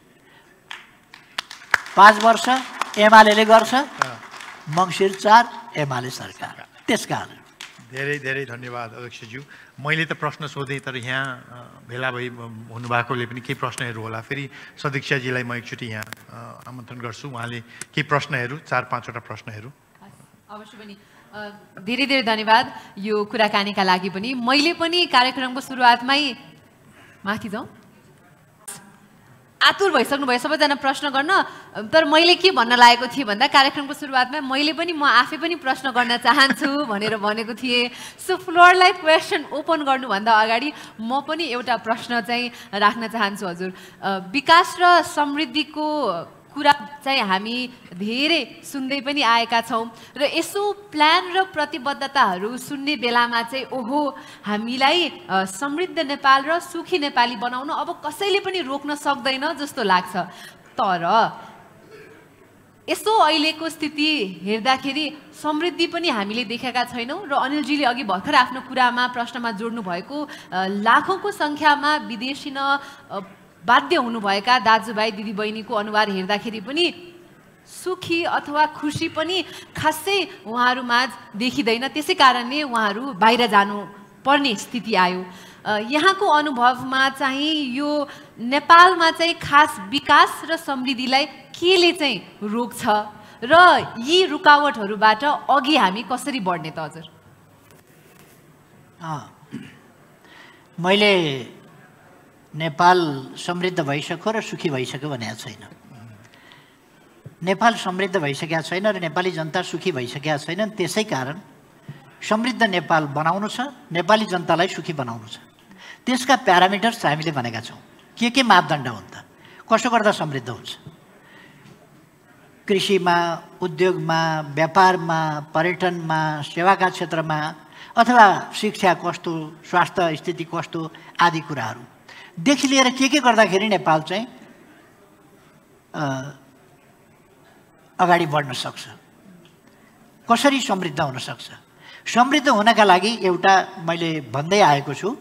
पाँच वर्ष एमाले गर्छ, मङ्सिर चार एमाले सरकार। त्यसकारण धेरै धेरै धन्यवाद अध्यक्षज्यू। मैले त प्रश्न सोधेँ, तर यहाँ भेला भई हुनुभएकोले पनि केही प्रश्नहरू होला। फेरि सदीक्षाजीलाई म एकचोटि यहाँ आमन्त्रण गर्छु, उहाँले केही प्रश्नहरू, चार पाँचवटा प्रश्नहरू। अवश्य पनि धेरै धेरै धन्यवाद यो कुराकानीका लागि पनि। मैले पनि कार्यक्रमको सुरुवातमै माथि जाउँ, आतुर भइसक्नुभयो सबैजना प्रश्न गर्न, तर मैले के भन्न लागेको थिएँ भन्दा कार्यक्रमको सुरुवातमा मैले पनि म आफै पनि प्रश्न गर्न चाहन्छु भनेर भनेको थिएँ। सो फ्लोरलाई क्वेसन ओपन गर्नुभन्दा अगाडि म पनि एउटा प्रश्न चाहिँ राख्न चाहन्छु। हजुर, विकास र समृद्धिको कुरा चाहिँ हामी धेरै सुन्दै पनि आएका छौँ र यसो प्लान र प्रतिबद्धताहरू सुन्ने बेलामा चाहिँ ओहो, हामीलाई समृद्ध नेपाल र सुखी नेपाली बनाउन अब कसैले पनि रोक्न सक्दैन जस्तो लाग्छ। तर यसो अहिलेको स्थिति हेर्दाखेरि समृद्धि पनि हामीले देखेका छैनौँ र अनिलजीले अघि भर्खर आफ्नो कुरामा प्रश्नमा जोड्नु भएको लाखौँको सङ्ख्यामा विदेशी न बाध्य हुनुभएका दाजुभाइ दिदीबहिनीको अनुहार हेर्दाखेरि पनि सुखी अथवा खुसी पनि खासै उहाँहरूमाझ देखिँदैन। त्यसै कारणले उहाँहरू बाहिर जानुपर्ने स्थिति आयो। यहाँको अनुभवमा चाहिँ यो नेपालमा चाहिँ खास विकास र समृद्धिलाई केले चाहिँ रोक्छ र यी रुकावटहरूबाट अघि हामी कसरी बढ्ने त? हजुर, मैले नेपाल समृद्ध भइसक्यो र सुखी भइसक्यो भनेको छैन। नेपाल समृद्ध भइसकेको छैन र नेपाली जनता सुखी भइसकेका छैनन्। त्यसै कारण समृद्ध नेपाल बनाउनु छ, नेपाली जनतालाई सुखी बनाउनु छ। त्यसका प्यारामिटर्स हामीले भनेका छौँ। के के मापदण्ड हुन् त? कसो गर्दा समृद्ध हुन्छ? कृषिमा, उद्योगमा, व्यापारमा, पर्यटनमा, सेवाका क्षेत्रमा, अथवा शिक्षा कस्तो, स्वास्थ्य स्थिति कस्तो आदि कुराहरू देखि लिएर के के गर्दाखेरि नेपाल चाहिँ अगाडि बढ्न सक्छ, कसरी समृद्ध हुन सक्छ। समृद्ध हुनका लागि एउटा मैले भन्दै आएको छु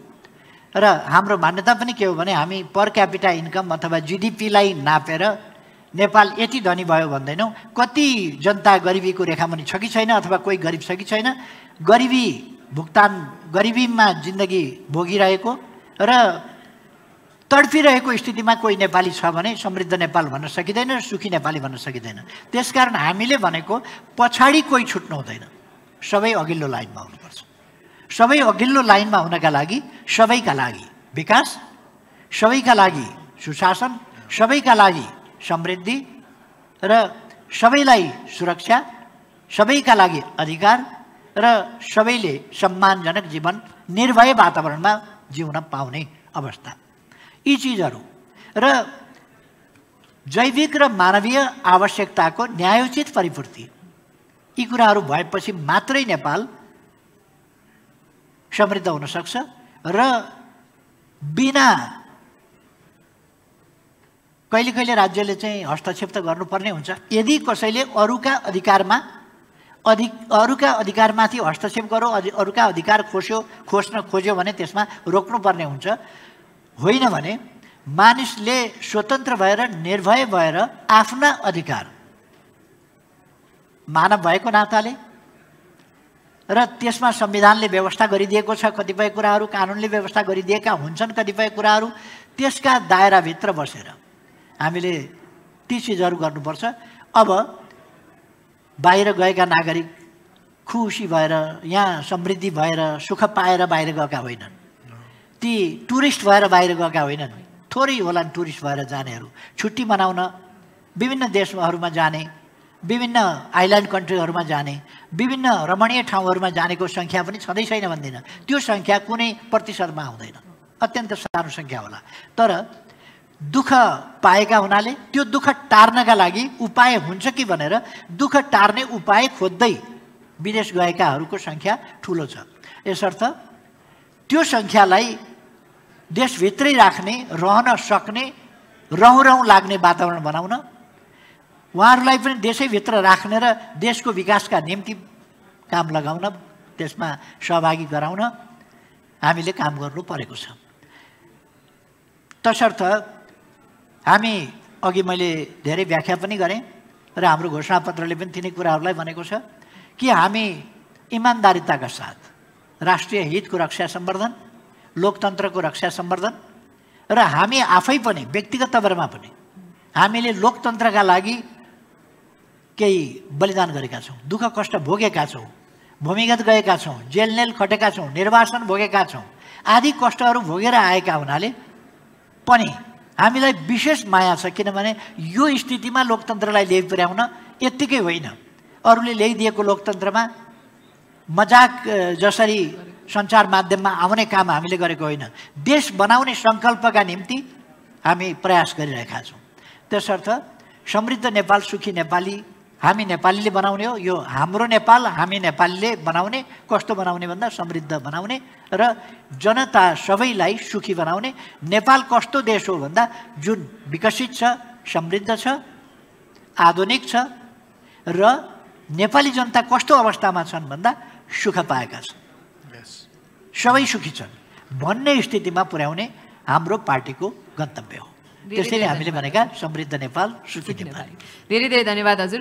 र हाम्रो मान्यता पनि के हो भने हामी पर क्यापिटा इन्कम अथवा जिडिपीलाई नापेर नेपाल यति धनी भयो भन्दैनौँ। कति जनता गरिबीको रेखामुनि छ कि छैन, अथवा कोही गरिब छ कि छैन, गरिबी भुक्तान, गरिबीमा जिन्दगी भोगिरहेको र तडपिरहेको स्थितिमा कोही नेपाली छ भने समृद्ध नेपाल भन्न सकिँदैन, सुखी नेपाली भन्न सकिँदैन। त्यसकारण हामीले भनेको पछाडि कोही छुट्नु हुँदैन, सबै अघिल्लो लाइनमा हुनुपर्छ। सबै अघिल्लो लाइनमा हुनका लागि सबैका लागि विकास, सबैका लागि सुशासन, सबैका लागि समृद्धि र सबैलाई सुरक्षा, सबैका लागि अधिकार र सबैले सम्मानजनक जीवन, निर्भय वातावरणमा जिउन पाउने अवस्था, यी चीजहरू र जैविक र मानवीय आवश्यकताको न्यायोचित परिपूर्ति, यी कुराहरू भएपछि मात्रै नेपाल समृद्ध हुन सक्छ र बिना कहिले कहिले राज्यले चाहिँ हस्तक्षेप त गर्नुपर्ने हुन्छ। यदि कसैले अरुका अधिकारमा अधिक अरूका अधिकारमाथि हस्तक्षेप गर्यो, अरूका अधिकार खोस्यो खोस्न खोज्यो भने त्यसमा रोक्नुपर्ने हुन्छ। होइन भने मानिसले स्वतन्त्र भएर निर्भय भएर आफ्ना अधिकार मानव भएको नाताले र त्यसमा संविधानले व्यवस्था गरिदिएको छ, कतिपय कुराहरू कानुनले व्यवस्था गरिदिएका हुन्छन्, कतिपय कुराहरू त्यसका दायराभित्र बसेर हामीले ती चिजहरू गर्नुपर्छ। अब बाहिर गएका नागरिक खुसी भएर यहाँ समृद्धि भएर सुख पाएर बाहिर गएका होइनन्, ती टुरिस्ट भएर बाहिर गएका होइनन्। थोरै होलान् टुरिस्ट भएर जानेहरू, छुट्टी मनाउन विभिन्न देशहरूमा जाने, विभिन्न आइल्यान्ड कन्ट्रीहरूमा जाने, विभिन्न रमणीय ठाउँहरूमा जानेको सङ्ख्या पनि छँदै छैन भन्दिनँ, त्यो सङ्ख्या कुनै प्रतिशतमा आउँदैन, अत्यन्त सानो सङ्ख्या होला। तर दुःख पाएका हुनाले त्यो दुःख टार्नका लागि उपाय हुन्छ कि भनेर दुःख टार्ने उपाय खोज्दै विदेश गएकाहरूको सङ्ख्या ठुलो छ। यसर्थ त्यो सङ्ख्यालाई देशभित्रै राख्ने, रहन सक्ने, रहौँ रहौँ लाग्ने वातावरण बनाउन, उहाँहरूलाई पनि देशैभित्र राख्ने र देशको विकासका निम्ति काम लगाउन, त्यसमा सहभागी गराउन हामीले काम गर्नु परेको छ। तसर्थ हामी अघि मैले धेरै व्याख्या पनि गरेँ र हाम्रो घोषणापत्रले पनि तिनै कुराहरूलाई भनेको छ कि हामी इमान्दारिताका साथ राष्ट्रिय हितको रक्षा सम्वर्धन, लोकतन्त्रको रक्षा सम्वर्धन र हामी आफै पनि व्यक्तिगत तवरमा पनि हामीले लोकतन्त्रका लागि केही बलिदान गरेका छौँ, दुःख कष्ट भोगेका छौँ, भूमिगत गएका छौँ, जेलनेल खटेका छौँ, निर्वासन भोगेका छौँ, आदि कष्टहरू भोगेर आएका हुनाले पनि हामीलाई विशेष माया छ। किनभने यो स्थितिमा लोकतन्त्रलाई ल्याइ पुर्याउन यत्तिकै होइन, अरूले ल्याइदिएको लोकतन्त्रमा मजाक जसरी सञ्चार माध्यममा आउने काम हामीले गरेको होइन, देश बनाउने सङ्कल्पका निम्ति हामी प्रयास गरिरहेका छौँ। त्यसर्थ समृद्ध नेपाल, सुखी नेपाली हामी नेपालीले बनाउने हो। यो हाम्रो नेपाल हामी नेपालीले बनाउने, कस्तो बनाउने भन्दा समृद्ध बनाउने र जनता सबैलाई सुखी बनाउने। नेपाल कस्तो देश हो भन्दा जुन विकसित छ, समृद्ध छ, आधुनिक छ र नेपाली जनता कस्तो अवस्थामा छन् भन्दा सुख पाएका छन्, yes. सबै सुखी छन् भन्ने स्थितिमा पुर्याउने हाम्रो पार्टीको गन्तव्य हो। त्यसैले हामीले भनेका समृद्ध नेपाल, सुखी नेपाल। धेरै धेरै धन्यवाद हजुर।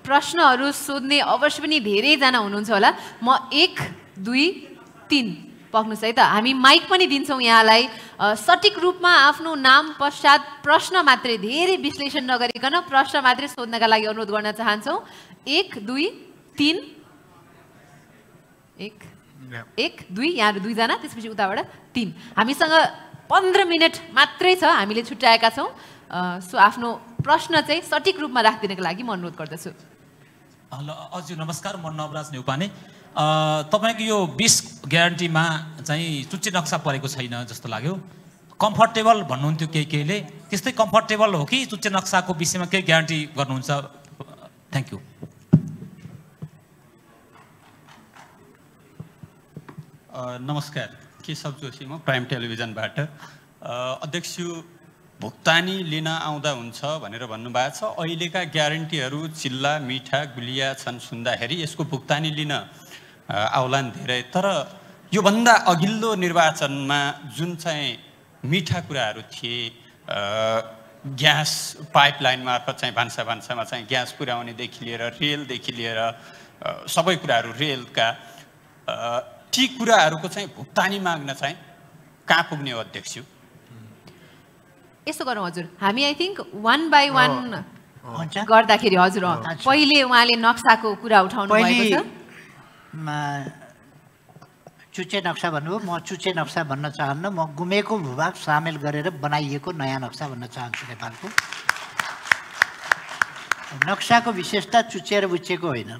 प्रश्नहरू सोध्ने अवश्य पनि धेरैजना हुनुहुन्छ होला, म एक दुई तीन पक्नुहोस् है त। हामी माइक पनि दिन्छौँ यहाँलाई, सठिक रूपमा आफ्नो नाम पश्चात प्रश्न मात्रै, धेरै विश्लेषण नगरिकन प्रश्न मात्रै सोध्नका लागि अनुरोध गर्न चाहन्छौँ। एक दुई तीन, एक एक दुई, यहाँ दुईजना, त्यसपछि उताबाट तिन। हामीसँग पन्ध्र मिनट मात्रै छ, हामीले छुट्याएका छौँ। सो आफ्नो प्रश्न चाहिँ सठिक रूपमा राखिदिनको लागि म अनुरोध गर्दछु। हेलो हजुर नमस्कार, म नवराज नेउपाने। तपाईँको यो बिस ग्यारेन्टीमा चाहिँ चुच्चे नक्सा परेको छैन जस्तो लाग्यो, कम्फर्टेबल भन्नुहुन्थ्यो केही केहीले, त्यस्तै कम्फर्टेबल हो कि चुच्चे नक्साको विषयमा केही ग्यारेन्टी गर्नुहुन्छ? Thank you. नमस्कार, केशव जोशी म प्राइम टेलिभिजनबाट। अध्यक्ष भुक्तानी लिन आउँदा हुन्छ भनेर भन्नुभएको छ, अहिलेका ग्यारेन्टीहरू चिल्ला मिठा गुलिया छन् सुन्दाखेरि यसको भुक्तानी लिन आउलान् धेरै। तर योभन्दा अघिल्लो निर्वाचनमा जुन चाहिँ मिठा कुराहरू थिए, ग्यास पाइपलाइन मार्फत चाहिँ भान्सा भान्सामा चाहिँ ग्यास पुर्याउनेदेखि लिएर रेलदेखि लिएर सबै कुराहरू, रेलका ती कुराहरूको चाहिँ भुक्तानी माग्न चाहिँ कहाँ पुग्ने हो अध्यक्ष? यसो गरौँ हजुर, हामी I think one by one गर्दाखेरि। हजुर पहिले उहाँले नक्साको कुरा उठाउनु भएको छ। चुच्चे नक्सा भन्नुभयो, म चुच्चे नक्सा भन्न चाहन्न, म गुमेको भूभाग सामेल गरेर बनाइएको नयाँ नक्सा भन्न चाहन्छु। नेपालको नक्साको विशेषता चुच्चे र बुच्चेको होइन,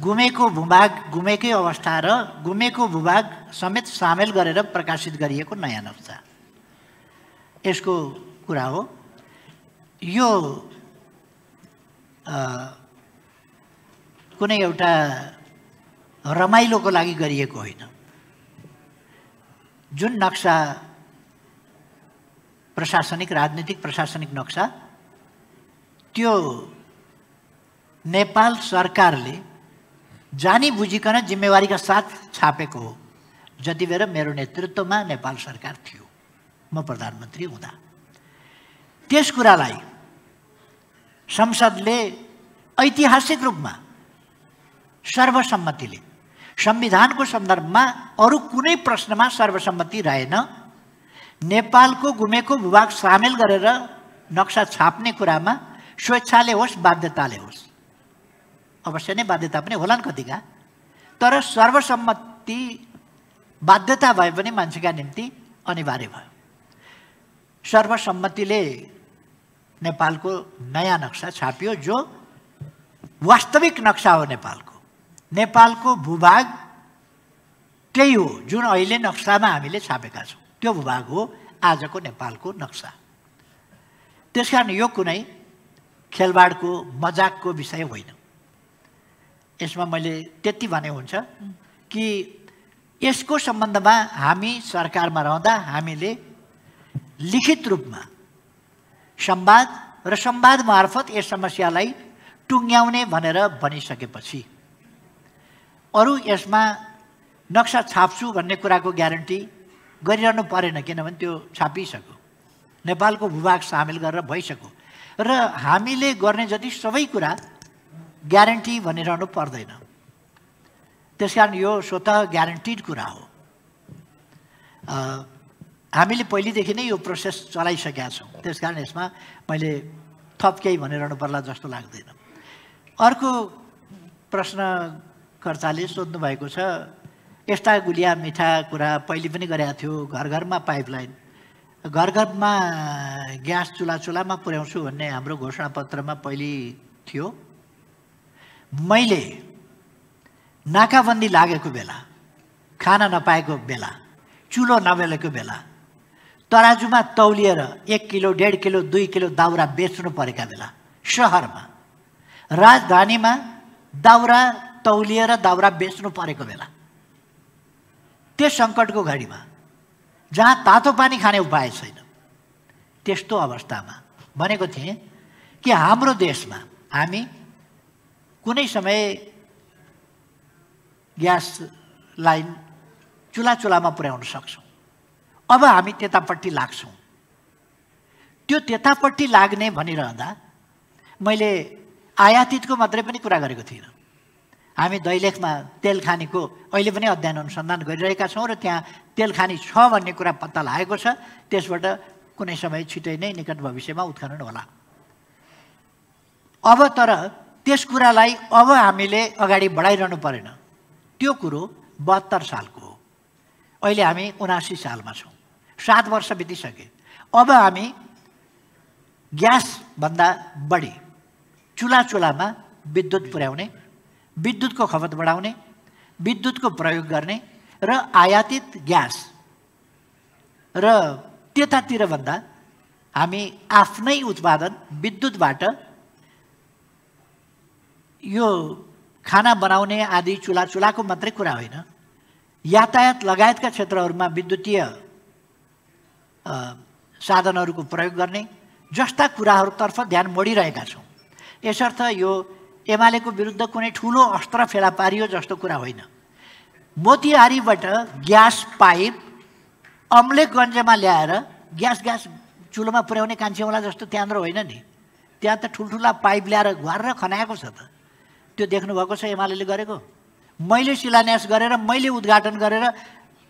गुमेको भूभाग, गुमेकै अवस्था र गुमेको भूभाग समेत सामेल गरेर प्रकाशित गरिएको नयाँ नक्सा, यसको कुरा हो। यो कुनै एउटा रमाइलोको लागि गरिएको होइन। जुन नक्सा प्रशासनिक राजनीतिक प्रशासनिक नक्सा त्यो नेपाल सरकारले जानी बुझिकन जिम्मेवारी का साथ छापेको हो। जति बेला मेरो नेतृत्वमा नेपाल सरकार थियो, म प्रधानमन्त्री हुँदा त्यस कुरालाई संसदले ऐतिहासिक रूपमा सर्वसम्मतिले संविधानको सन्दर्भमा अरु कुनै प्रश्नमा सर्वसम्मति रहेन। नेपालको गुमेको भूभाग सामेल गरेर नक्सा छाप्ने कुरामा स्वेच्छाले होस् बाध्यताले होस्, अवश्य नै बाध्यता पनि होलान् कतिका, तर सर्वसम्मति बाध्यता भए पनि मान्छेका निम्ति अनिवार्य भयो। सर्वसम्मतिले नेपालको नयाँ नक्सा छापियो जो वास्तविक नक्सा हो। नेपालको नेपालको भूभाग त्यही हो जुन अहिले नक्सामा हामीले छापेका छौँ, त्यो भूभाग हो आजको नेपालको नक्सा। त्यसकारण यो कुनै खेलबाडको मजाकको विषय होइन। यसमा मैले त्यति भने हुन्छ कि यसको सम्बन्धमा हामी सरकारमा रहँदा हामीले लिखित रूपमा संवाद र संवाद मार्फत यस समस्यालाई टुङ्ग्याउने भनेर भनिसकेपछि अरू यसमा नक्सा छाप्छु भन्ने कुराको ग्यारेन्टी गरिरहनु परेन, किनभने त्यो छापिसक्यो, नेपालको भूभाग सामेल गरेर भइसक्यो र हामीले गर्ने जति सबै कुरा ग्यारेन्टी भनिरहनु पर्दैन। त्यसकारण यो स्वतः ग्यारेन्टिड कुरा हो। हामीले पहिलेदेखि नै यो प्रोसेस चलाइसकेका छौँ, त्यसकारण यसमा मैले थप केही भनिरहनु पर्ला जस्तो लाग्दैन। अर्को प्रश्नकर्ताले सोध्नुभएको छ, यस्ता गुलिया मिठा कुरा पहिले पनि गरेका थियो, घर घरमा पाइपलाइन, घर घरमा ग्यास चुल्हा चुल्हामा पुर्याउँछु भन्ने हाम्रो घोषणापत्रमा पहिले थियो। मैले नाकाबन्दी लागेको बेला, खाना नपाएको बेला, चुलो नबलेको बेला, तराजुमा तौलिएर एक किलो डेढ़ किलो दुई किलो दाउरा बेच्नु परेका बेला, शहरमा राजधानीमा दाउरा तौलिएर दाउरा बेच्नु परेको बेला, त्यस सङ्कटको घडीमा जहाँ तातो पानी खाने उपाय छैन, त्यस्तो अवस्थामा भनेको थिएँ कि हाम्रो देशमा हामी कुनै समय ग्यास लाइन चुल्हा चुल्हामा पुर्याउन सक्छौँ। अब हामी त्यतापट्टि लाग्छौँ। त्यो त्यतापट्टि लाग्ने भनिरहँदा मैले आयातितको मात्रै पनि कुरा गरेको थिइनँ। हामी दैलेखमा तेल खानीको अहिले पनि अध्ययन अनुसन्धान गरिरहेका छौँ र त्यहाँ तेल खानी छ भन्ने कुरा पत्ता लागेको छ। त्यसबाट कुनै समय छिटै नै निकट भविष्यमा उत्खनन होला। अब तर त्यस कुरालाई अब हामीले अगाडि बढाइरहनु परेन। त्यो कुरो बहत्तर सालको हो, अहिले हामी उनासी सालमा छौँ, सात वर्ष बितिसके। अब हामी ग्यासभन्दा बढी चुल्हा चुल्हामा विद्युत पुर्याउने, विद्युतको खपत बढाउने, विद्युतको प्रयोग गर्ने र आयातित ग्यास र त्यतातिरभन्दा हामी आफ्नै उत्पादन विद्युतबाट यो खाना बनाउने आदि चुल्हा चुल्हाको मात्रै कुरा होइन, यातायात लगायतका क्षेत्रहरूमा विद्युतीय साधनहरूको प्रयोग गर्ने जस्ता कुराहरूतर्फ ध्यान मोडिरहेका छौँ। यसर्थ यो एमालेको विरुद्ध कुनै ठुलो अस्त्र फेला पारियो जस्तो कुरा होइन। मोतिहारीबाट ग्यास पाइप अम्लेखगञ्जमा ल्याएर ग्यास ग्यास चुल्हामा पुर्याउने कान्छेवाला जस्तो त्यहाँनिर होइन नि, त्यहाँ त ठुल्ठुला पाइप ल्याएर घरेर खनाएको छ त। त्यो देख्नुभएको छ एमाले गरेको। मैले शिलान्यास गरेर मैले उद्घाटन गरेर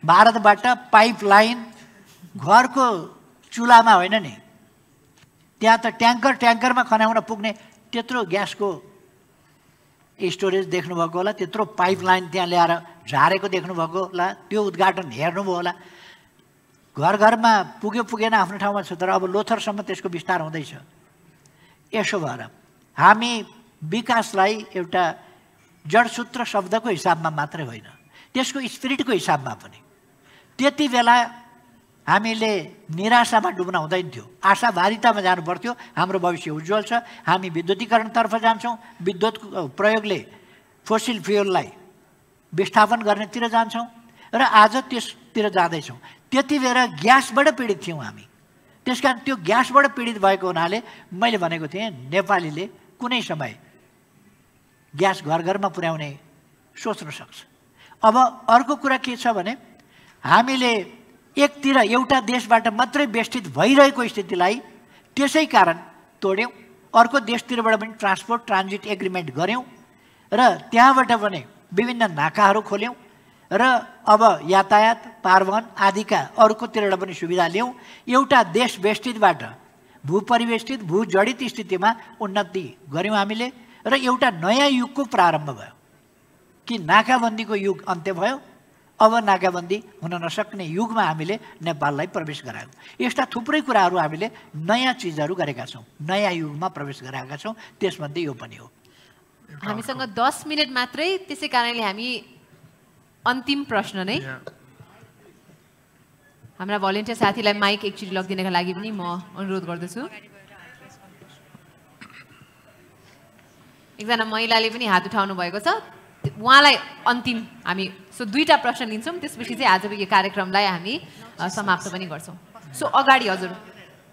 भारतबाट पाइपलाइन घरको चुल्हामा होइन नि, त्यहाँ त ट्याङ्कर ट्याङ्करमा खनाउन पुग्ने त्यत्रो ग्यासको स्टोरेज देख्नुभएको होला, त्यत्रो पाइपलाइन त्यहाँ ल्याएर झारेको देख्नुभएको होला, त्यो उद्घाटन हेर्नुभयो होला। घर घरमा पुग्यो पुगेन आफ्नो ठाउँमा छ, तर अब लोथरसम्म त्यसको विस्तार हुँदैछ। यसो भएर हामी विकासलाई एउटा जडसूत्र शब्दको हिसाबमा मात्रै होइन, त्यसको स्पिरिटको हिसाबमा पनि। त्यति बेला हामीले निराशामा डुब्न हुँदैन थियो, आशाभारितामा जानु पर्थ्यो। हाम्रो भविष्य उज्जवल छ, हामी विद्युतीकरणतर्फ जान्छौँ, विद्युत प्रयोगले फोसिल फ्युललाई विस्थापन गर्नेतिर जान्छौँ र आज त्यसतिर जाँदैछौँ। त्यति बेला ग्यासबाट पीडित थियौँ हामी, त्यसकारण त्यो ग्यासबाट पीडित भएको हुनाले मैले भनेको थिएँ नेपालीले कुनै समय ग्यास घर घरमा पुर्याउने सोच्न सक्छ। अब अर्को कुरा के छ भने हामीले एकतिर एउटा देशबाट मात्रै बेष्टित भइरहेको स्थितिलाई त्यसै कारण तोड्यौँ, अर्को देशतिरबाट पनि ट्रान्सपोर्ट ट्रान्जिट एग्रिमेन्ट गऱ्यौँ र त्यहाँबाट पनि विभिन्न नाकाहरू खोल्यौँ र अब यातायात पारवहन आदिका अर्कोतिरबाट पनि सुविधा ल्याउँ। एउटा देश बेष्टितबाट भूपरिवेष्टित भूजडित स्थितिमा उन्नति गऱ्यौँ हामीले र एउटा नयाँ युगको प्रारम्भ भयो कि नाकाबन्दीको युग अन्त्य भयो, अब नाकाबन्दी हुन नसक्ने युगमा हामीले नेपाललाई प्रवेश गरायौँ। यस्ता थुप्रै कुराहरू हामीले नयाँ चिजहरू गरेका छौँ, नयाँ युगमा प्रवेश गराएका छौँ, त्यसमध्ये यो पनि हो। हामीसँग दस मिनट मात्रै, त्यसै कारणले हामी अन्तिम प्रश्न नै हाम्रा भोलिन्टियर साथीलाई माइक एकचोटि लगिदिनका लागि पनि म अनुरोध गर्दछु। एकजना महिलाले पनि हात उठाउनु भएको छ, उहाँलाई अन्तिम हामी सो दुईटा प्रश्न लिन्छौँ, त्यसपछि चाहिँ आजको यो कार्यक्रमलाई हामी समाप्त पनि गर्छौँ। सो अगाडि हजुर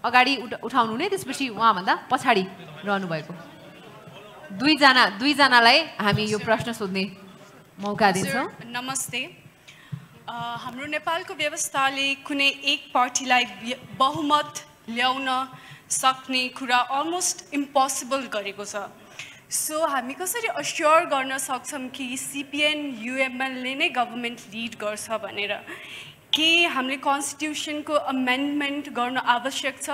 अगाडि उठाउनु हुने, त्यसपछि उहाँभन्दा पछाडि रहनुभएको दुईजना दुईजनालाई हामी यो प्रश्न सोध्ने मौका दिन्छौँ। नमस्ते, हाम्रो नेपालको व्यवस्थाले कुनै एक पार्टीलाई बहुमत ल्याउन सक्ने कुरा अलमोस्ट इम्पोसिबल गरेको छ। सो हामी कसरी अस्योर गर्न सक्छौँ कि सीपीएन यूएमएलले नै गभर्मेन्ट लिड गर्छ भनेर? के हामीले कन्स्टिट्युसनको अमेन्डमेन्ट गर्न आवश्यक छ?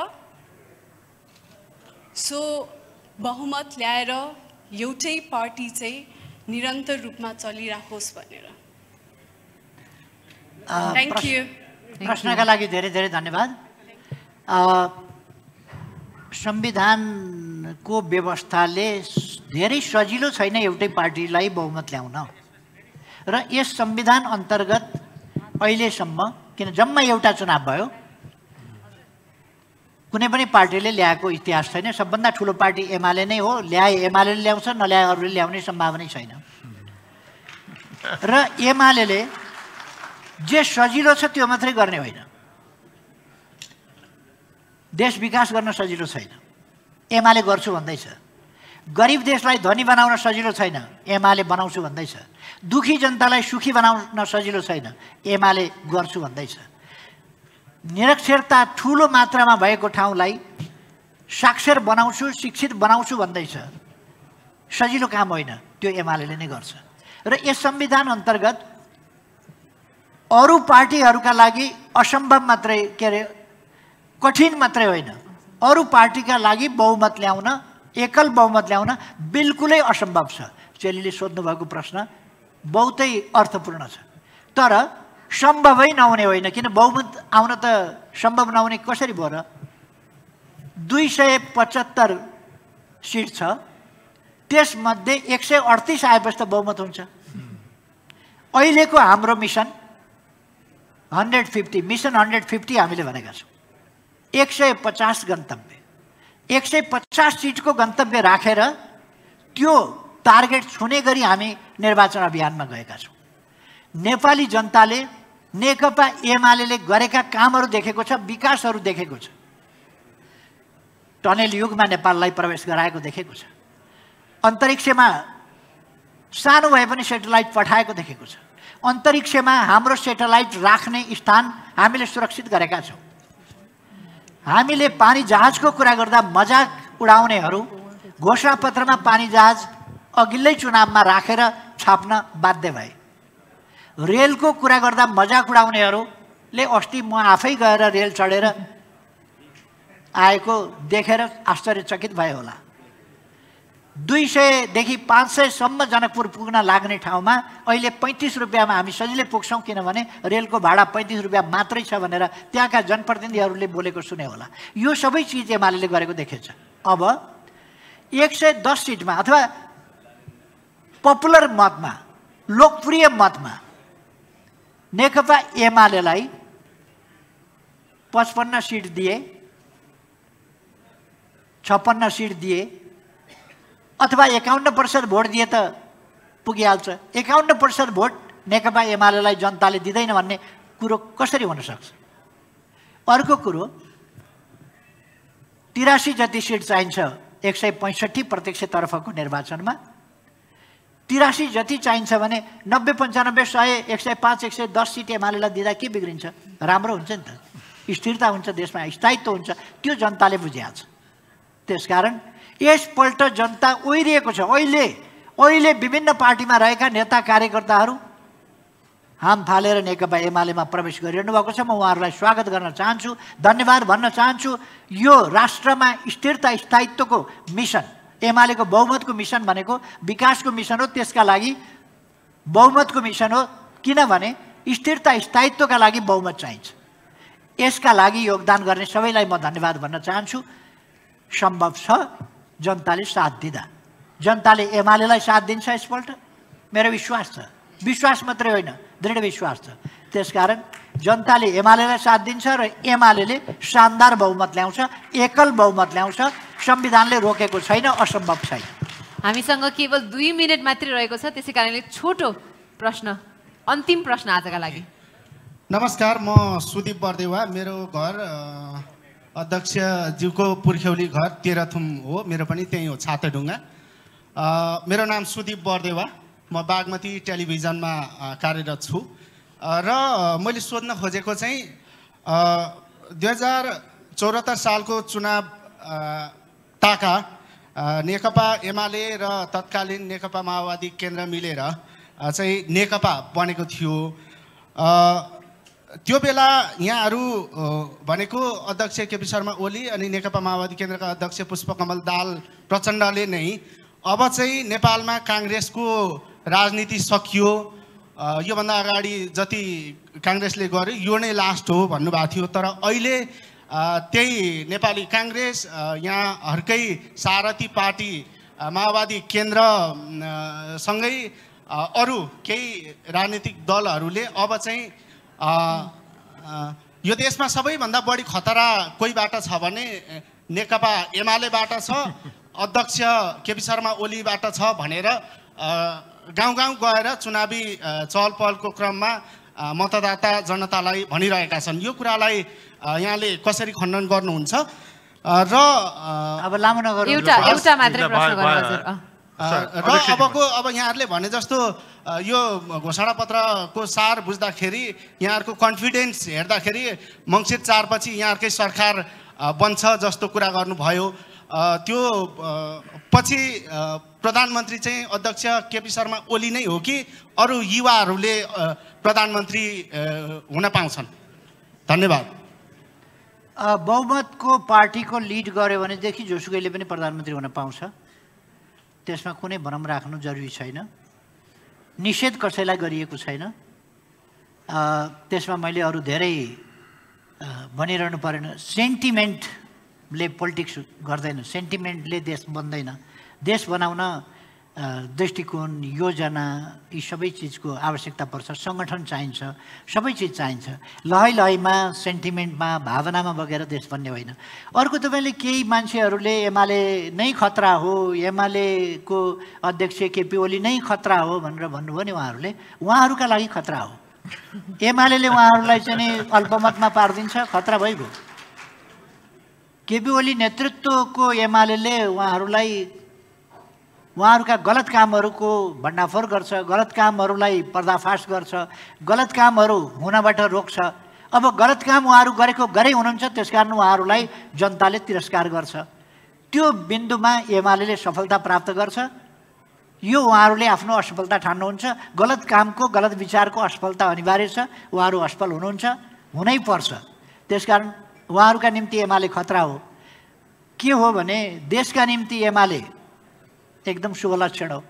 सो बहुमत ल्याएर एउटै पार्टी चाहिँ निरन्तर रूपमा चलिराखोस् भनेर। Thank you. प्रश्नका लागि धेरै धेरै धन्यवाद। संविधानको व्यवस्थाले धेरै सजिलो छैन एउटै पार्टीलाई बहुमत ल्याउन, र यस संविधान अन्तर्गत अहिलेसम्म किन जम्मा एउटा चुनाव भयो, कुनै पनि पार्टीले ल्याएको इतिहास छैन। सबभन्दा ठुलो पार्टी एमाले नै हो, ल्याए एमाले ल्याउँछ, नल्याए अरूले ल्याउने सम्भावना छैन। र एमाले जे सजिलो छ त्यो मात्रै गर्ने होइन, देश विकास गर्न सजिलो छैन, एमाले गर्छु भन्दैछ। गरिब देशलाई धनी बनाउन सजिलो छैन, एमाले बनाउँछु भन्दैछ। दुखी जनतालाई सुखी बनाउन सजिलो छैन, एमाले गर्छु भन्दैछ। निरक्षरता ठुलो मात्रामा भएको ठाउँलाई साक्षर बनाउँछु शिक्षित बनाउँछु भन्दैछ, सजिलो काम होइन, त्यो एमाले नै गर्छ। र यस संविधान अन्तर्गत अरू पार्टीहरूका लागि असम्भव मात्रै के अरे कठिन मात्रै होइन, अरू पार्टीका लागि बहुमत ल्याउन एकल बहुमत ल्याउन बिल्कुलै असम्भव छ। चेलीले सोध्नुभएको प्रश्न बहुतै अर्थपूर्ण छ, तर सम्भवै नहुने होइन, किन बहुमत आउन त सम्भव नहुने कसरी भयो र? दुई सय पचहत्तर सिट छ, त्यसमध्ये एक सय अडतिस आएपछि त बहुमत हुन्छ। अहिलेको हाम्रो mission hundred fifty mission hundred fifty हामीले भनेका छौँ, एक सय पचास गन्तव्य, एक सय पचास सिटको गन्तव्य राखेर त्यो टार्गेट छुने गरी हामी निर्वाचन अभियानमा गएका छौँ। नेपाली जनताले नेकपा एमाले गरेका कामहरू देखेको छ, विकासहरू देखेको छ, टनेल युगमा नेपाललाई प्रवेश गराएको देखेको छ, अन्तरिक्षमा सानो भए पनि सेटेलाइट पठाएको देखेको छ, अन्तरिक्षमा हाम्रो सेटेलाइट राख्ने स्थान हामीले सुरक्षित गरेका छौँ। हामीले पानी जहाजको कुरा गर्दा मजाक उडाउनेहरू घोषणापत्रमा पानी जहाज अघिल्लै चुनावमा राखेर छाप्न बाध्य भए। रेलको कुरा गर्दा मजाक उडाउनेहरूले अस्ति म आफै गएर रेल चढेर आएको देखेर आश्चर्यचकित भए होला। दुई सयदेखि पाँच सयसम्म जनकपुर पुग्न लाग्ने ठाउँमा अहिले पैँतिस रुपियाँमा हामी सजिलै पुग्छौँ, किनभने रेलको भाडा पैँतिस रुपियाँ मात्रै छ भनेर त्यहाँका जनप्रतिनिधिहरूले बोलेको सुने होला। यो सबै चिज एमाले गरेको देखिन्छ। अब एक सय दस सिटमा अथवा पपुलर मतमा लोकप्रिय मतमा नेकपा एमालेलाई पचपन्न सिट दिए, छप्पन्न सिट दिए अथवा एकाउन्न प्रतिशत भोट दिए त पुगिहाल्छ। एकाउन्न प्रतिशत भोट नेकपा एमालेलाई जनताले दिँदैन भन्ने कुरो कसरी हुनसक्छ? अर्को कुरो तिरासी जति सीट चाहिन्छ एक सौ पैंसठी प्रत्यक्षतर्फको निर्वाचनमा, तिरासी जति चाहिन्छ भने नब्बे पंचानब्बे सय एक सौ पांच एक सौ दस सीट एमालेलाई दिँदा के बिग्रिन्छ? राम्रो हुन्छ नि त, स्थिरता हुन्छ, देशमा स्थायित्व हुन्छ। त्यो जनताले बुझ्याछ। त्यसकारण यसपल्ट जनता ओइरिएको छ। अहिले अहिले विभिन्न पार्टीमा रहेका नेता कार्यकर्ताहरू हाम फालेर नेकपा एमालेमा प्रवेश गरिरहनु भएको छ। म उहाँहरूलाई स्वागत गर्न चाहन्छु, धन्यवाद भन्न चाहन्छु। यो राष्ट्रमा स्थिरता स्थायित्वको मिशन, एमालेको बहुमतको मिशन भनेको विकासको मिशन हो, त्यसका लागि बहुमतको मिशन हो। किनभने स्थिरता स्थायित्वका लागि बहुमत चाहिन्छ। यसका लागि योगदान गर्ने सबैलाई म धन्यवाद भन्न चाहन्छु। सम्भव छ जनताले साथ दिँदा, जनताले एमालेलाई साथ दिन्छ यसपल्ट, मेरो विश्वास छ। विश्वास मात्रै होइन, दृढ विश्वास छ। त्यसकारण जनताले एमालेलाई साथ दिन्छ र एमालेले शानदार बहुमत ल्याउँछ, एकल बहुमत ल्याउँछ। संविधानले रोकेको छैन, असम्भव छैन। हामीसँग केवल दुई मिनट मात्रै रहेको छ, त्यसै कारणले छोटो प्रश्न, अन्तिम प्रश्न आजका लागि। नमस्कार, म सुदीप बर्देवा। मेरो घर अध्यक्षज्यूको पुर्ख्यौली घर तेह्रथुम हो, मेरो पनि त्यही हो, छातेढुङ्गा। मेरो नाम सुदीप बर्देवा, म बागमती टेलिभिजनमा कार्यरत छु र मैले सोध्न खोजेको चाहिँ दुई हजार चौहत्तर सालको चुनाव ताका नेकपा एमाले र तत्कालीन नेकपा माओवादी केन्द्र मिलेर चाहिँ नेकपा बनेको थियो। त्यो बेला यहाँहरू भनेको अध्यक्ष केपी शर्मा ओली अनि नेकपा माओवादी केन्द्रका अध्यक्ष पुष्पकमल दाहाल प्रचण्डले नै अब चाहिँ नेपालमा काङ्ग्रेसको राजनीति सकियो, योभन्दा अगाडि जति काङ्ग्रेसले गर्यो यो नै लास्ट हो भन्नुभएको थियो। तर अहिले त्यही नेपाली काङ्ग्रेस यहाँहरूकै सारथी पार्टी माओवादी केन्द्रसँगै अरू केही राजनीतिक दलहरूले अब चाहिँ यो देशमा सबैभन्दा बढी खतरा कोहीबाट छ भने नेकपा एमालेबाट छ, अध्यक्ष केपी शर्मा ओलीबाट छ भनेर गाउँ गाउँ गएर चुनावी चहलपहलको क्रममा मतदाता जनतालाई भनिरहेका छन्। यो कुरालाई यहाँले कसरी खण्डन गर्नुहुन्छ? र अब लामो नगरौँ, एउटा एउटा मात्रै प्रश्न गर्नु हजुर। र अबको अब यहाँहरूले भने जस्तो यो घोषणापत्रको सार बुझ्दाखेरि यहाँहरूको कन्फिडेन्स हेर्दाखेरि मङ्सिर चार पछि यहाँहरूकै सरकार बन्छ जस्तो कुरा गर्नुभयो। त्यो पछि प्रधानमन्त्री चाहिँ अध्यक्ष केपी शर्मा ओली नै हो कि अरू युवाहरूले प्रधानमन्त्री हुन पाउँछन्? धन्यवाद। बहुमतको पार्टीको लिड गर्यो भनेदेखि जोसुकैले पनि प्रधानमन्त्री हुन पाउँछ, त्यसमा कुनै भ्रम राख्नु जरुरी छैन। निषेध कसैलाई गरिएको छैन, त्यसमा मैले अरू धेरै भनिरहनु परेन। सेन्टिमेन्ट ले पोलिटिक्स गर्दैन, सेन्टिमेन्टले देश बन्दैन। देश बनाउन दृष्टिकोण, योजना, यी सबै चिजको आवश्यकता पर्छ, सङ्गठन चाहिन्छ, सबै चिज चाहिन्छ। लहै लहैमा, सेन्टिमेन्टमा, भावनामा बगेर देश बन्ने होइन। अर्को तपाईँले केही मान्छेहरूले एमाले नै खतरा हो, एमालेको अध्यक्ष केपी ओली नै खतरा हो भनेर भन्नुभयो नि, उहाँहरूले उहाँहरूका लागि खतरा हो। एमाले उहाँहरूलाई चाहिँ अल्पमतमा पारिदिन्छ, खतरा भइगयो। केपी ओली नेतृत्वको एमाले उहाँहरूलाई उहाँहरूका गलत कामहरूको भण्डाफोर गर्छ, गलत कामहरूलाई पर्दाफास गर्छ, गलत कामहरू हुनबाट रोक्छ। अब गलत काम उहाँहरू गरेको गरे हुनुहुन्छ, त्यसकारण उहाँहरूलाई जनताले तिरस्कार गर्छ। त्यो बिन्दुमा एमाले सफलता प्राप्त गर्छ, यो उहाँहरूले आफ्नो असफलता ठान्नुहुन्छ। गलत कामको, गलत विचारको असफलता अनिवार्य छ, उहाँहरू असफल हुनुहुन्छ, हुनैपर्छ। त्यसकारण उहाँहरूका निम्ति एमाले खतरा हो। के हो भने देशका निम्ति एमाले एकदम शुभ लक्षण हो,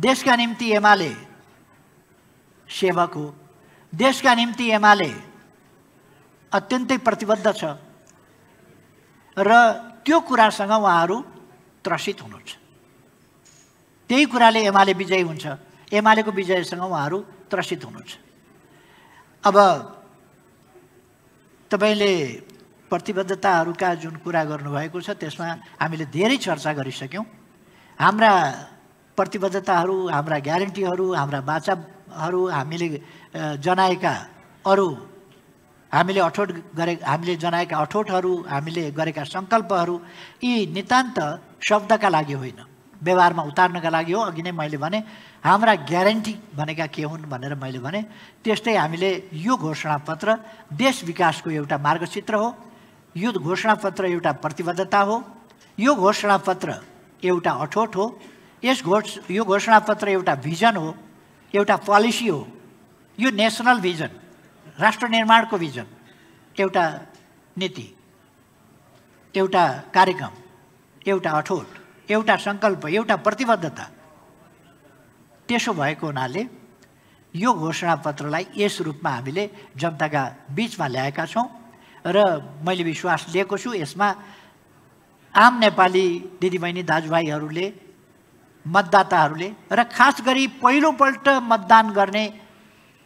देशका निम्ति एमाले सेवक हो, देशका निम्ति एमाले अत्यन्तै प्रतिबद्ध छ र त्यो कुरासँग उहाँहरू त्रसित हुनुहुन्छ। त्यही कुराले एमाले विजयी हुन्छ, एमालेको विजयसँग उहाँहरू त्रसित हुनुहुन्छ। अब तपाईले प्रतिबद्धताहरूका जुन कुरा गर्नुभएको छ त्यसमा हामीले धेरै चर्चा गरिसक्यौँ। हाम्रा प्रतिबद्धताहरू, हाम्रा ग्यारेन्टीहरू, हाम्रा वाचाहरू, हामीले जनाएका अरू हामीले अठोट गरे हामीले जनाएका अठोटहरू हामीले गरेका संकल्पहरू यी नितान्त शब्दका लागि होइन, व्यवहारमा उतार्नका लागि हो। अघि नै मैले भने हाम्रा ग्यारेन्टी भनेका के हुन् भनेर मैले भने, त्यस्तै हामीले यो घोषणापत्र देश विकासको एउटा मार्गचित्र हो, यो घोषणापत्र एउटा प्रतिबद्धता हो, यो घोषणापत्र एउटा अठोट हो, यस घोष यो घोषणापत्र एउटा भिजन हो, एउटा पोलिसी हो। यो नेसनल भिजन, राष्ट्र निर्माणको भिजन, एउटा नीति, एउटा कार्यक्रम, एउटा अठोट, एउटा संकल्प, एउटा प्रतिबद्धता। त्यसो भएको हुनाले यो घोषणापत्रलाई यस रूपमा हामीले जनताका बीचमा ल्याएका छौँ र मैले विश्वास लिएको छु यसमा आम नेपाली दिदीबहिनी दाजुभाइहरूले, मतदाताहरूले र खास गरी पहिलोपल्ट मतदान गर्ने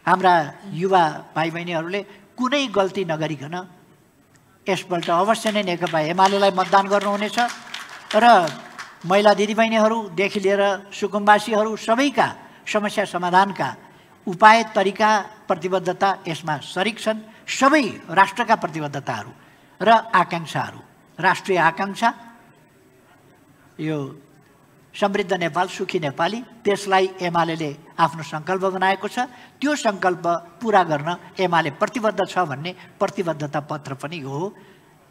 हाम्रा युवा भाइ बहिनीहरूले कुनै गल्ती नगरिकन यसपल्ट अवश्य नै नेकपा एमालेलाई मतदान गर्नुहुनेछ र महिला दिदीबहिनीहरूदेखि लिएर सुकुम्बासीहरू सबैका समस्या समाधानका उपाय, तरिका, प्रतिबद्धता यसमा सरिक छन्। सबै राष्ट्रका प्रतिबद्धताहरू र आकाङ्क्षाहरू, राष्ट्रिय आकाङ्क्षा यो समृद्ध नेपाल, सुखी नेपाली, त्यसलाई एमालेले आफ्नो संकल्प बनाएको छ। त्यो संकल्प पूरा गर्न एमाले प्रतिबद्ध छ भन्ने प्रतिबद्धता पत्र पनि हो।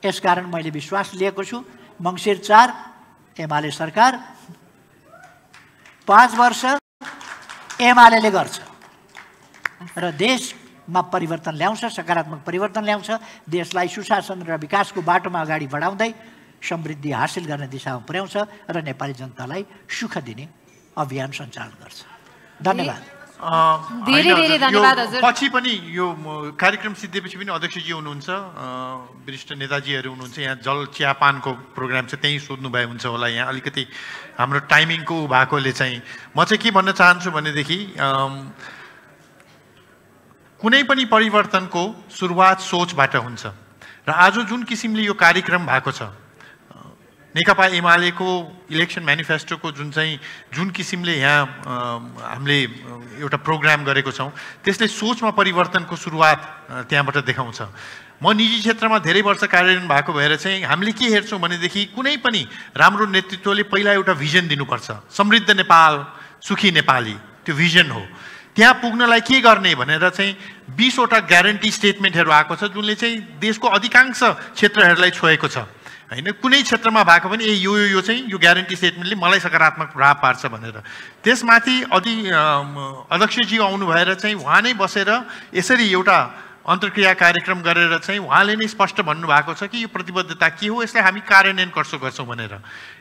यसकारण मैले विश्वास लिएको छु मङ्सिर चार एमाले सरकार पाँच वर्ष एमालेले गर्छ र देशमा परिवर्तन ल्याउँछ, सकारात्मक परिवर्तन ल्याउँछ। देशलाई सुशासन र विकासको बाटोमा अगाडि बढाउँदै समृद्धि हासिल गर्ने दिशामा पुर्याउँछ र नेपाली जनतालाई सुख दिने अभियान सञ्चालन गर्छ। धन्यवाद, धेरै धेरै धन्यवाद हजुर। पछि पनि यो कार्यक्रम सिद्धिएपछि पनि अध्यक्षजी हुनुहुन्छ, वरिष्ठ नेताजीहरू हुनुहुन्छ, यहाँ जल चियापानको प्रोग्राम छ, त्यहीँ सोध्नुभयो हुन्छ होला। यहाँ अलिकति हाम्रो टाइमिङको भएकोले चाहिँ म चाहिँ के भन्न चाहन्छु भनेदेखि कुनै पनि परिवर्तनको सुरुवात सोचबाट हुन्छ र आज जुन किसिमले यो कार्यक्रम भएको छ, नेकपा एमालेको इलेक्सन म्यानिफेस्टोको जुन चाहिँ जुन किसिमले यहाँ हामीले एउटा प्रोग्राम गरेको छौँ, त्यसले सोचमा परिवर्तनको सुरुवात त्यहाँबाट देखाउँछ। म निजी क्षेत्रमा धेरै वर्ष कार्यान्वयन भएको भएर चाहिँ हामीले के हेर्छौँ भनेदेखि कुनै पनि राम्रो नेतृत्वले पहिला एउटा भिजन दिनुपर्छ। समृद्ध नेपाल, सुखी नेपाली, त्यो भिजन हो। त्यहाँ पुग्नलाई के गर्ने भनेर चाहिँ बिसवटा ग्यारेन्टी स्टेटमेन्टहरू आएको छ जुनले चाहिँ देशको अधिकांश क्षेत्रहरूलाई छोएको छ। हैन, कुनै क्षेत्रमा भएको पनि ए यो यो चाहिँ यो ग्यारेन्टी स्टेटमेन्टले मलाई सकारात्मक प्रभाव पार्छ भनेर। त्यसमाथि अधि अध्यक्षजी आउनु भएर चाहिँ उहाँ नै बसेर यसरी एउटा अन्तर्क्रिया कार्यक्रम गरेर चाहिँ उहाँले नै स्पष्ट भन्नुभएको छ कि यो प्रतिबद्धता के हो, यसलाई हामी कार्यान्वयन गर्छौँ गर्छौँ भनेर।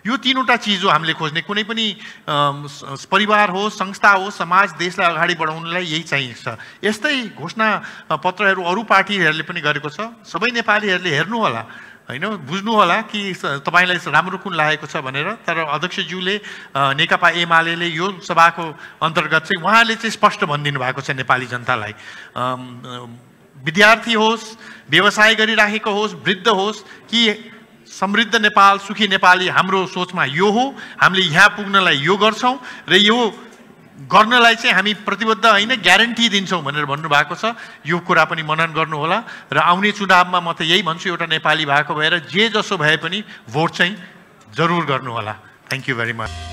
यो तिनवटा चिज हो हामीले खोज्ने। कुनै पनि परिवार हो, संस्था हो, समाज, देशलाई अगाडि बढाउनलाई यही चाहिन्छ। यस्तै घोषणा पत्रहरू अरू पार्टीहरूले पनि गरेको छ। सबै नेपालीहरूले हेर्नुहोला, होइन, बुझ्नुहोला कि तपाईलाई राम्रो कुन लागेको छ भनेर। तर अध्यक्षज्यूले नेकपा एमाले यो सभाको अन्तर्गत चाहिँ उहाँले चाहिँ स्पष्ट भनिदिनु भएको छ नेपाली जनतालाई, विद्यार्थी होस्, व्यवसाय गरिराखेको होस्, वृद्ध होस्, कि समृद्ध नेपाल, सुखी नेपाली हाम्रो सोचमा यो हो। हामीले यहाँ पुग्नलाई यो गर्छौँ र यो गर्नलाई चाहिँ हामी प्रतिबद्ध, होइन, ग्यारेन्टी दिन्छौँ भनेर भन्नुभएको छ। यो कुरा पनि मनन गर्नुहोला र आउने चुनावमा म त यही भन्छु, एउटा नेपाली भएको भएर जे जसो भए पनि भोट चाहिँ जरुर गर्नुहोला। Thank you very much.